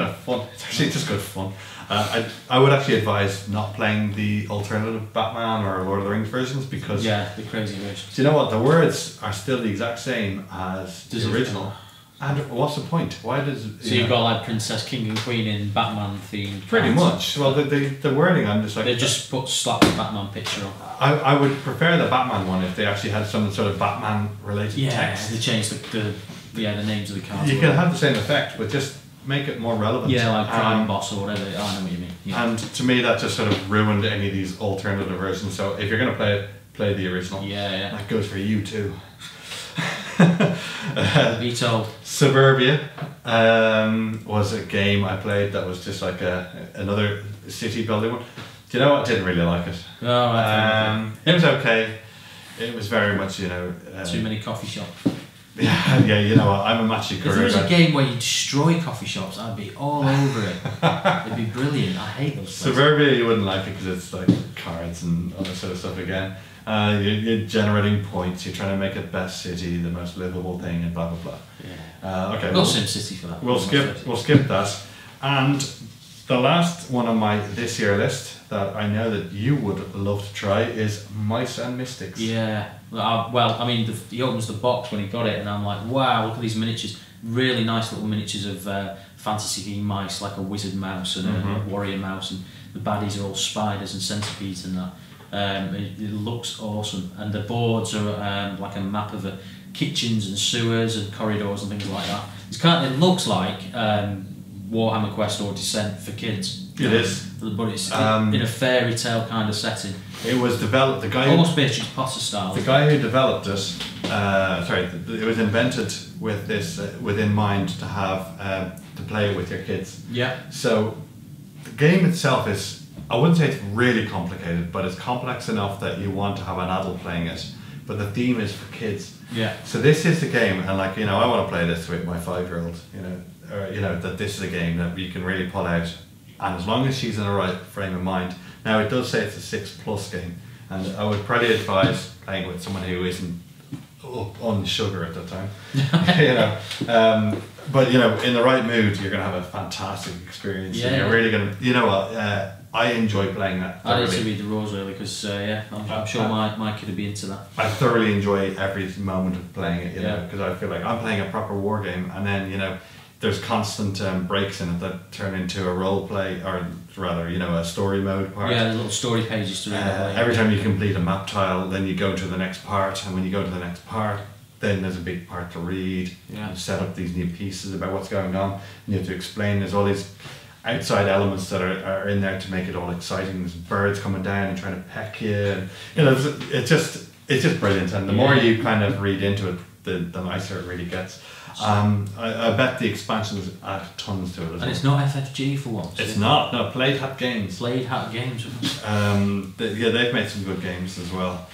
of fun. It's actually just good fun. I would actually advise not playing the alternative Batman or Lord of the Rings versions, because the crazy versions. Do you know what? The words are still the exact same as the original. And what's the point? Why does you've got like Princess, King, and Queen in Batman themed? Pretty much. Well, the wording, I'm just like, they just slap the Batman picture on. I would prefer the Batman one if they actually had some sort of Batman related text. They changed the names of the cards. You can have the same effect, but just make it more relevant. Yeah, like Crime Boss or whatever. I know what you mean. Yeah. And to me, that just sort of ruined any of these alternative versions. So if you're going to play it, play the original. Yeah. That goes for you too. Veto. Suburbia was a game I played that was just like another city building one. Do you know what? I didn't really like it. Oh, it was okay. It was very much, you know. Too many coffee shops. Yeah, you know what, I'm a matchy career. If there was a game where you destroy coffee shops, I'd be all over it. It'd be brilliant. I hate those places. Suburbia, you wouldn't like it because it's like cards and all that sort of stuff again. You're generating points, you're trying to make it best city, the most livable thing, and blah, blah, blah. Yeah. Okay. We'll SimCity for that. We'll skip that. And the last one on my this year list that I know that you would love to try is Mice and Mystics. Yeah. Well, I mean, he opens the box when he got it, and I'm like, wow, look at these miniatures. Really nice little miniatures of fantasy game mice, like a wizard mouse and a warrior mouse, and the baddies are all spiders and centipedes and that. It looks awesome, and the boards are like a map of kitchens and sewers and corridors and things like that. It looks like Warhammer Quest or Descent for kids. It is. But it's in a fairy tale kind of setting. It was developed, the guy... Almost Beatrix Potter style. The guy who developed it, it was invented with this, within mind to have, to play with your kids. Yeah. So the game itself is, I wouldn't say it's really complicated, but it's complex enough that you want to have an adult playing it. But the theme is for kids. Yeah. So this is the game, and like, you know, I want to play this with my 5-year-old, you know. Or, you know, that this is a game that you can really pull out, and as long as she's in the right frame of mind. Now it does say it's a 6+ game, and I would probably advise playing with someone who isn't up on sugar at that time. You know, but you know, in the right mood, you're going to have a fantastic experience. Yeah, and you're really going to, you know what, I enjoy playing that. I need to read the rules really, because I'm sure my kid would be into that. I thoroughly enjoy every moment of playing it, you know, because I feel like I'm playing a proper war game, and then, you know, there's constant breaks in it that turn into a role play, or rather, you know, a story mode part. Yeah, little story pages to read. Every time you complete a map tile, then you go to the next part, and when you go to the next part, then there's a big part to read. Yeah. You set up these new pieces about what's going on, and you have to explain. There's all these outside elements that are in there to make it all exciting. There's birds coming down and trying to peck you. And, you know, it's just brilliant, and the more you kind of read into it, the nicer it really gets. I bet the expansions add tons to it. And it's not FFG for once. It's not. No, Played Hat Games. Played Hat Games. They've made some good games as well.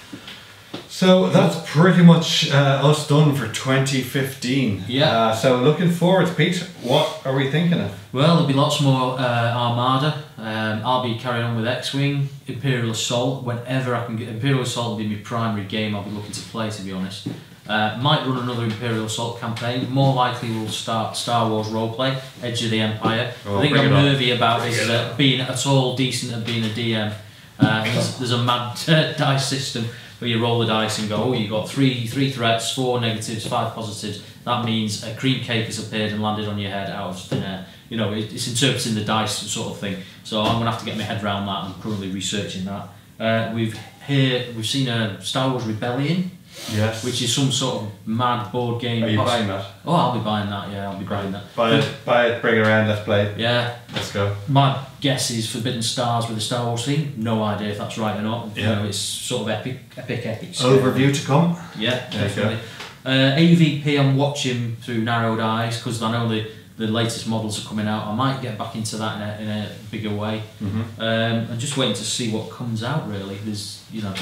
So that's pretty much us done for 2015. Yeah. So looking forward, Pete, what are we thinking of? Well, there'll be lots more Armada. I'll be carrying on with X-Wing, Imperial Assault. Whenever I can get Imperial Assault, will be my primary game I'll be looking to play, to be honest. Might run another Imperial Assault campaign. More likely we'll start Star Wars roleplay, Edge of the Empire. Oh, I think I'm nervy about this being at all decent at being a DM. There's a mad dice system where you roll the dice and go, oh, you got three threats, 4 negatives, 5 positives. That means a cream cake has appeared and landed on your head out of thin air. You know, it's interpreting the dice sort of thing. So I'm going to have to get my head around that. I'm currently researching that. We've seen a Star Wars Rebellion. Yes. Which is some sort of mad board game. Are you buying that? Oh, I'll be buying that, yeah, I'll be buying that. Buy it, bring it around, let's play it. Yeah. Let's go. My guess is Forbidden Stars with a Star Wars theme. No idea if that's right or not. Yeah. You know, it's sort of epic. Story. Overview to come. Yeah, there definitely. AVP I'm watching through narrowed eyes, because I know the latest models are coming out. I might get back into that in a bigger way. Mm-hmm. I'm just waiting to see what comes out, really. There's, you know...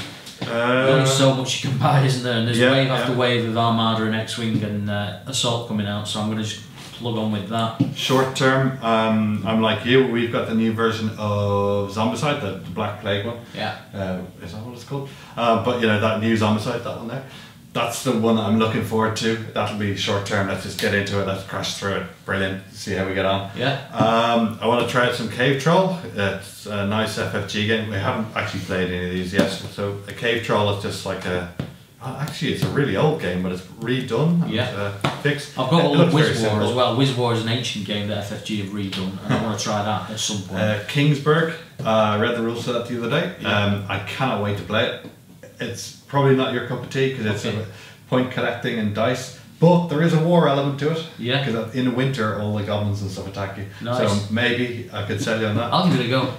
there's only so much you can buy, isn't there? And there's wave after wave of Armada and X-Wing and Assault coming out, so I'm going to just plug on with that. Short term, I'm like you, we've got the new version of Zombicide, the Black Plague one. Yeah. Is that what it's called? But you know, that new Zombicide, that one there, that's the one I'm looking forward to. That'll be short term, let's just get into it, let's crash through it. Brilliant, see how we get on. Yeah. I want to try out some Cave Troll. It's a nice FFG game. We haven't actually played any of these yet. So a Cave Troll is just like a, actually it's a really old game, but it's redone and fixed. I've got all of WizWar as well. WizWar is an ancient game that FFG have redone, and I want to try that at some point. Kingsburg, I read the rules for that the other day. Yeah. I cannot wait to play it. It's probably not your cup of tea because it's sort of point collecting and dice, but there is a war element to it. Yeah. Because in winter, all the goblins and stuff attack you. Nice. So maybe I could sell you on that. I'll give it a go.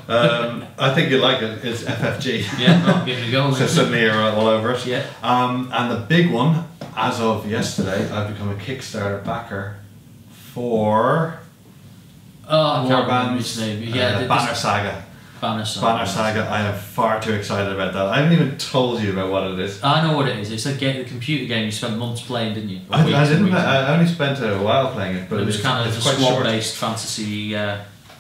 I think you'll like it. It's FFG. Yeah, I'll give it a go. So suddenly you're all over it. Yeah. And the big one, as of yesterday, I've become a Kickstarter backer for Warbands, Banner Saga. Banner Saga. I am far too excited about that. I haven't even told you about what it is. I know what it is. It's a game, a computer game you spent months playing, didn't you? I only spent a while playing it, but it was kind of a squad-based fantasy.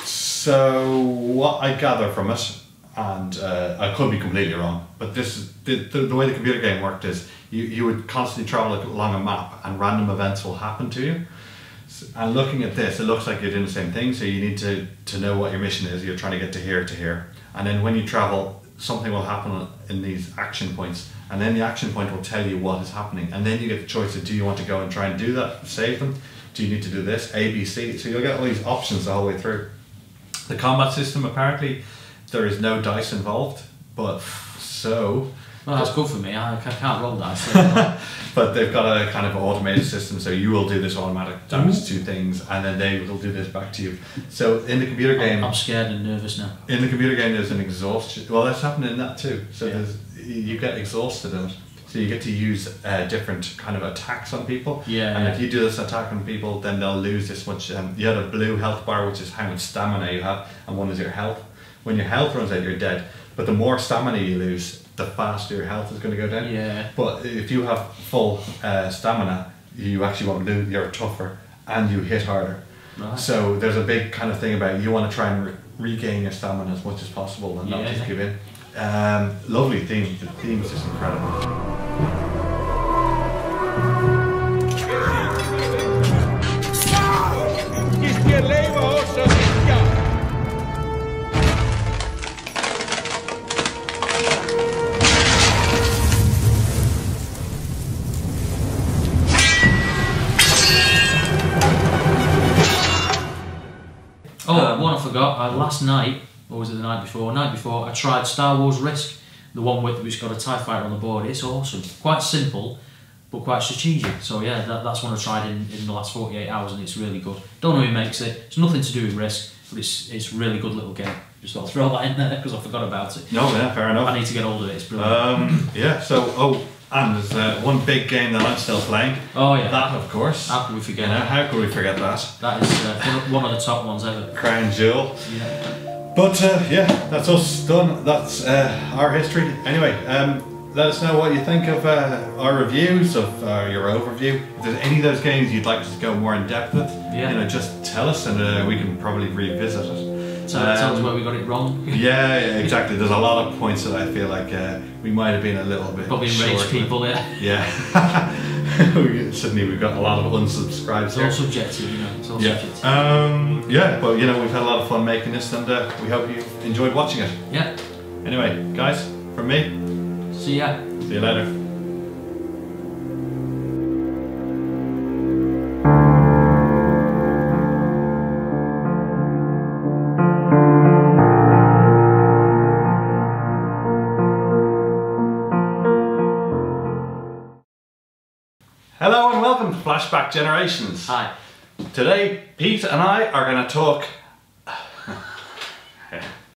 So what I gather from it, and I could be completely wrong, but this is the way the computer game worked is you would constantly travel along a map, and random events will happen to you. And looking at this, it looks like you're doing the same thing, so you need to know what your mission is. You're trying to get to here, and then when you travel, something will happen in these action points, and then the action point will tell you what is happening, and then you get the choice of, do you want to go and try and do that, save them, do you need to do this, A, B, C, so you'll get all these options the whole way through. The combat system, apparently, there is no dice involved, but so Well, that's good for me. I can't roll dice. So but they've got a kind of automated system, so you will do this automatic damage to things, and then they will do this back to you. So in the computer game, I'm scared and nervous now. In the computer game, there's an exhaustion. Well, that's happening in that too. So you get exhausted in it. So you get to use different kind of attacks on people. Yeah. And if you do this attack on people, then they'll lose this much. You had a blue health bar, which is how much stamina you have, and one is your health. When your health runs out, you're dead. But the more stamina you lose, the faster your health is going to go down. Yeah. But if you have full stamina, you actually won't lose. You're tougher, and you hit harder. Right. So there's a big kind of thing about you want to try and regain your stamina as much as possible and not just give in. Lovely theme. The theme is just incredible. Last night, or was it the night before? Night before, I tried Star Wars Risk, the one with which got a TIE fighter on the board. It's awesome. Quite simple, but quite strategic. So yeah, that's one I tried in the last 48 hours, and it's really good. Don't know who makes it. It's nothing to do with Risk, but it's really good little game. Just thought I'd throw that in there because I forgot about it. No, yeah, fair enough. I need to get hold of it. It's brilliant. Yeah. So and there's one big game that I'm still playing. Oh yeah. That, of course. How could we forget that? How could we forget that? That is one of the top ones ever. Crown Jewel. Yeah. But yeah, that's us done. That's our history. Anyway, let us know what you think of our reviews, of your overview. If there's any of those games you'd like us to go more in depth with, you know, just tell us, and we can probably revisit it. Tell us where we got it wrong. Yeah, exactly. There's a lot of points that I feel like we might have been a little bit short. Probably enraged people, yeah. Suddenly we've got a lot of unsubscribes. It's all subjective, you know. It's all subjective. Yeah, well, you know, we've had a lot of fun making this, and we hope you enjoyed watching it. Yeah. Anyway, guys, from me. See ya. See you later. Flashback Generations. Hi. Today, Pete and I are going to talk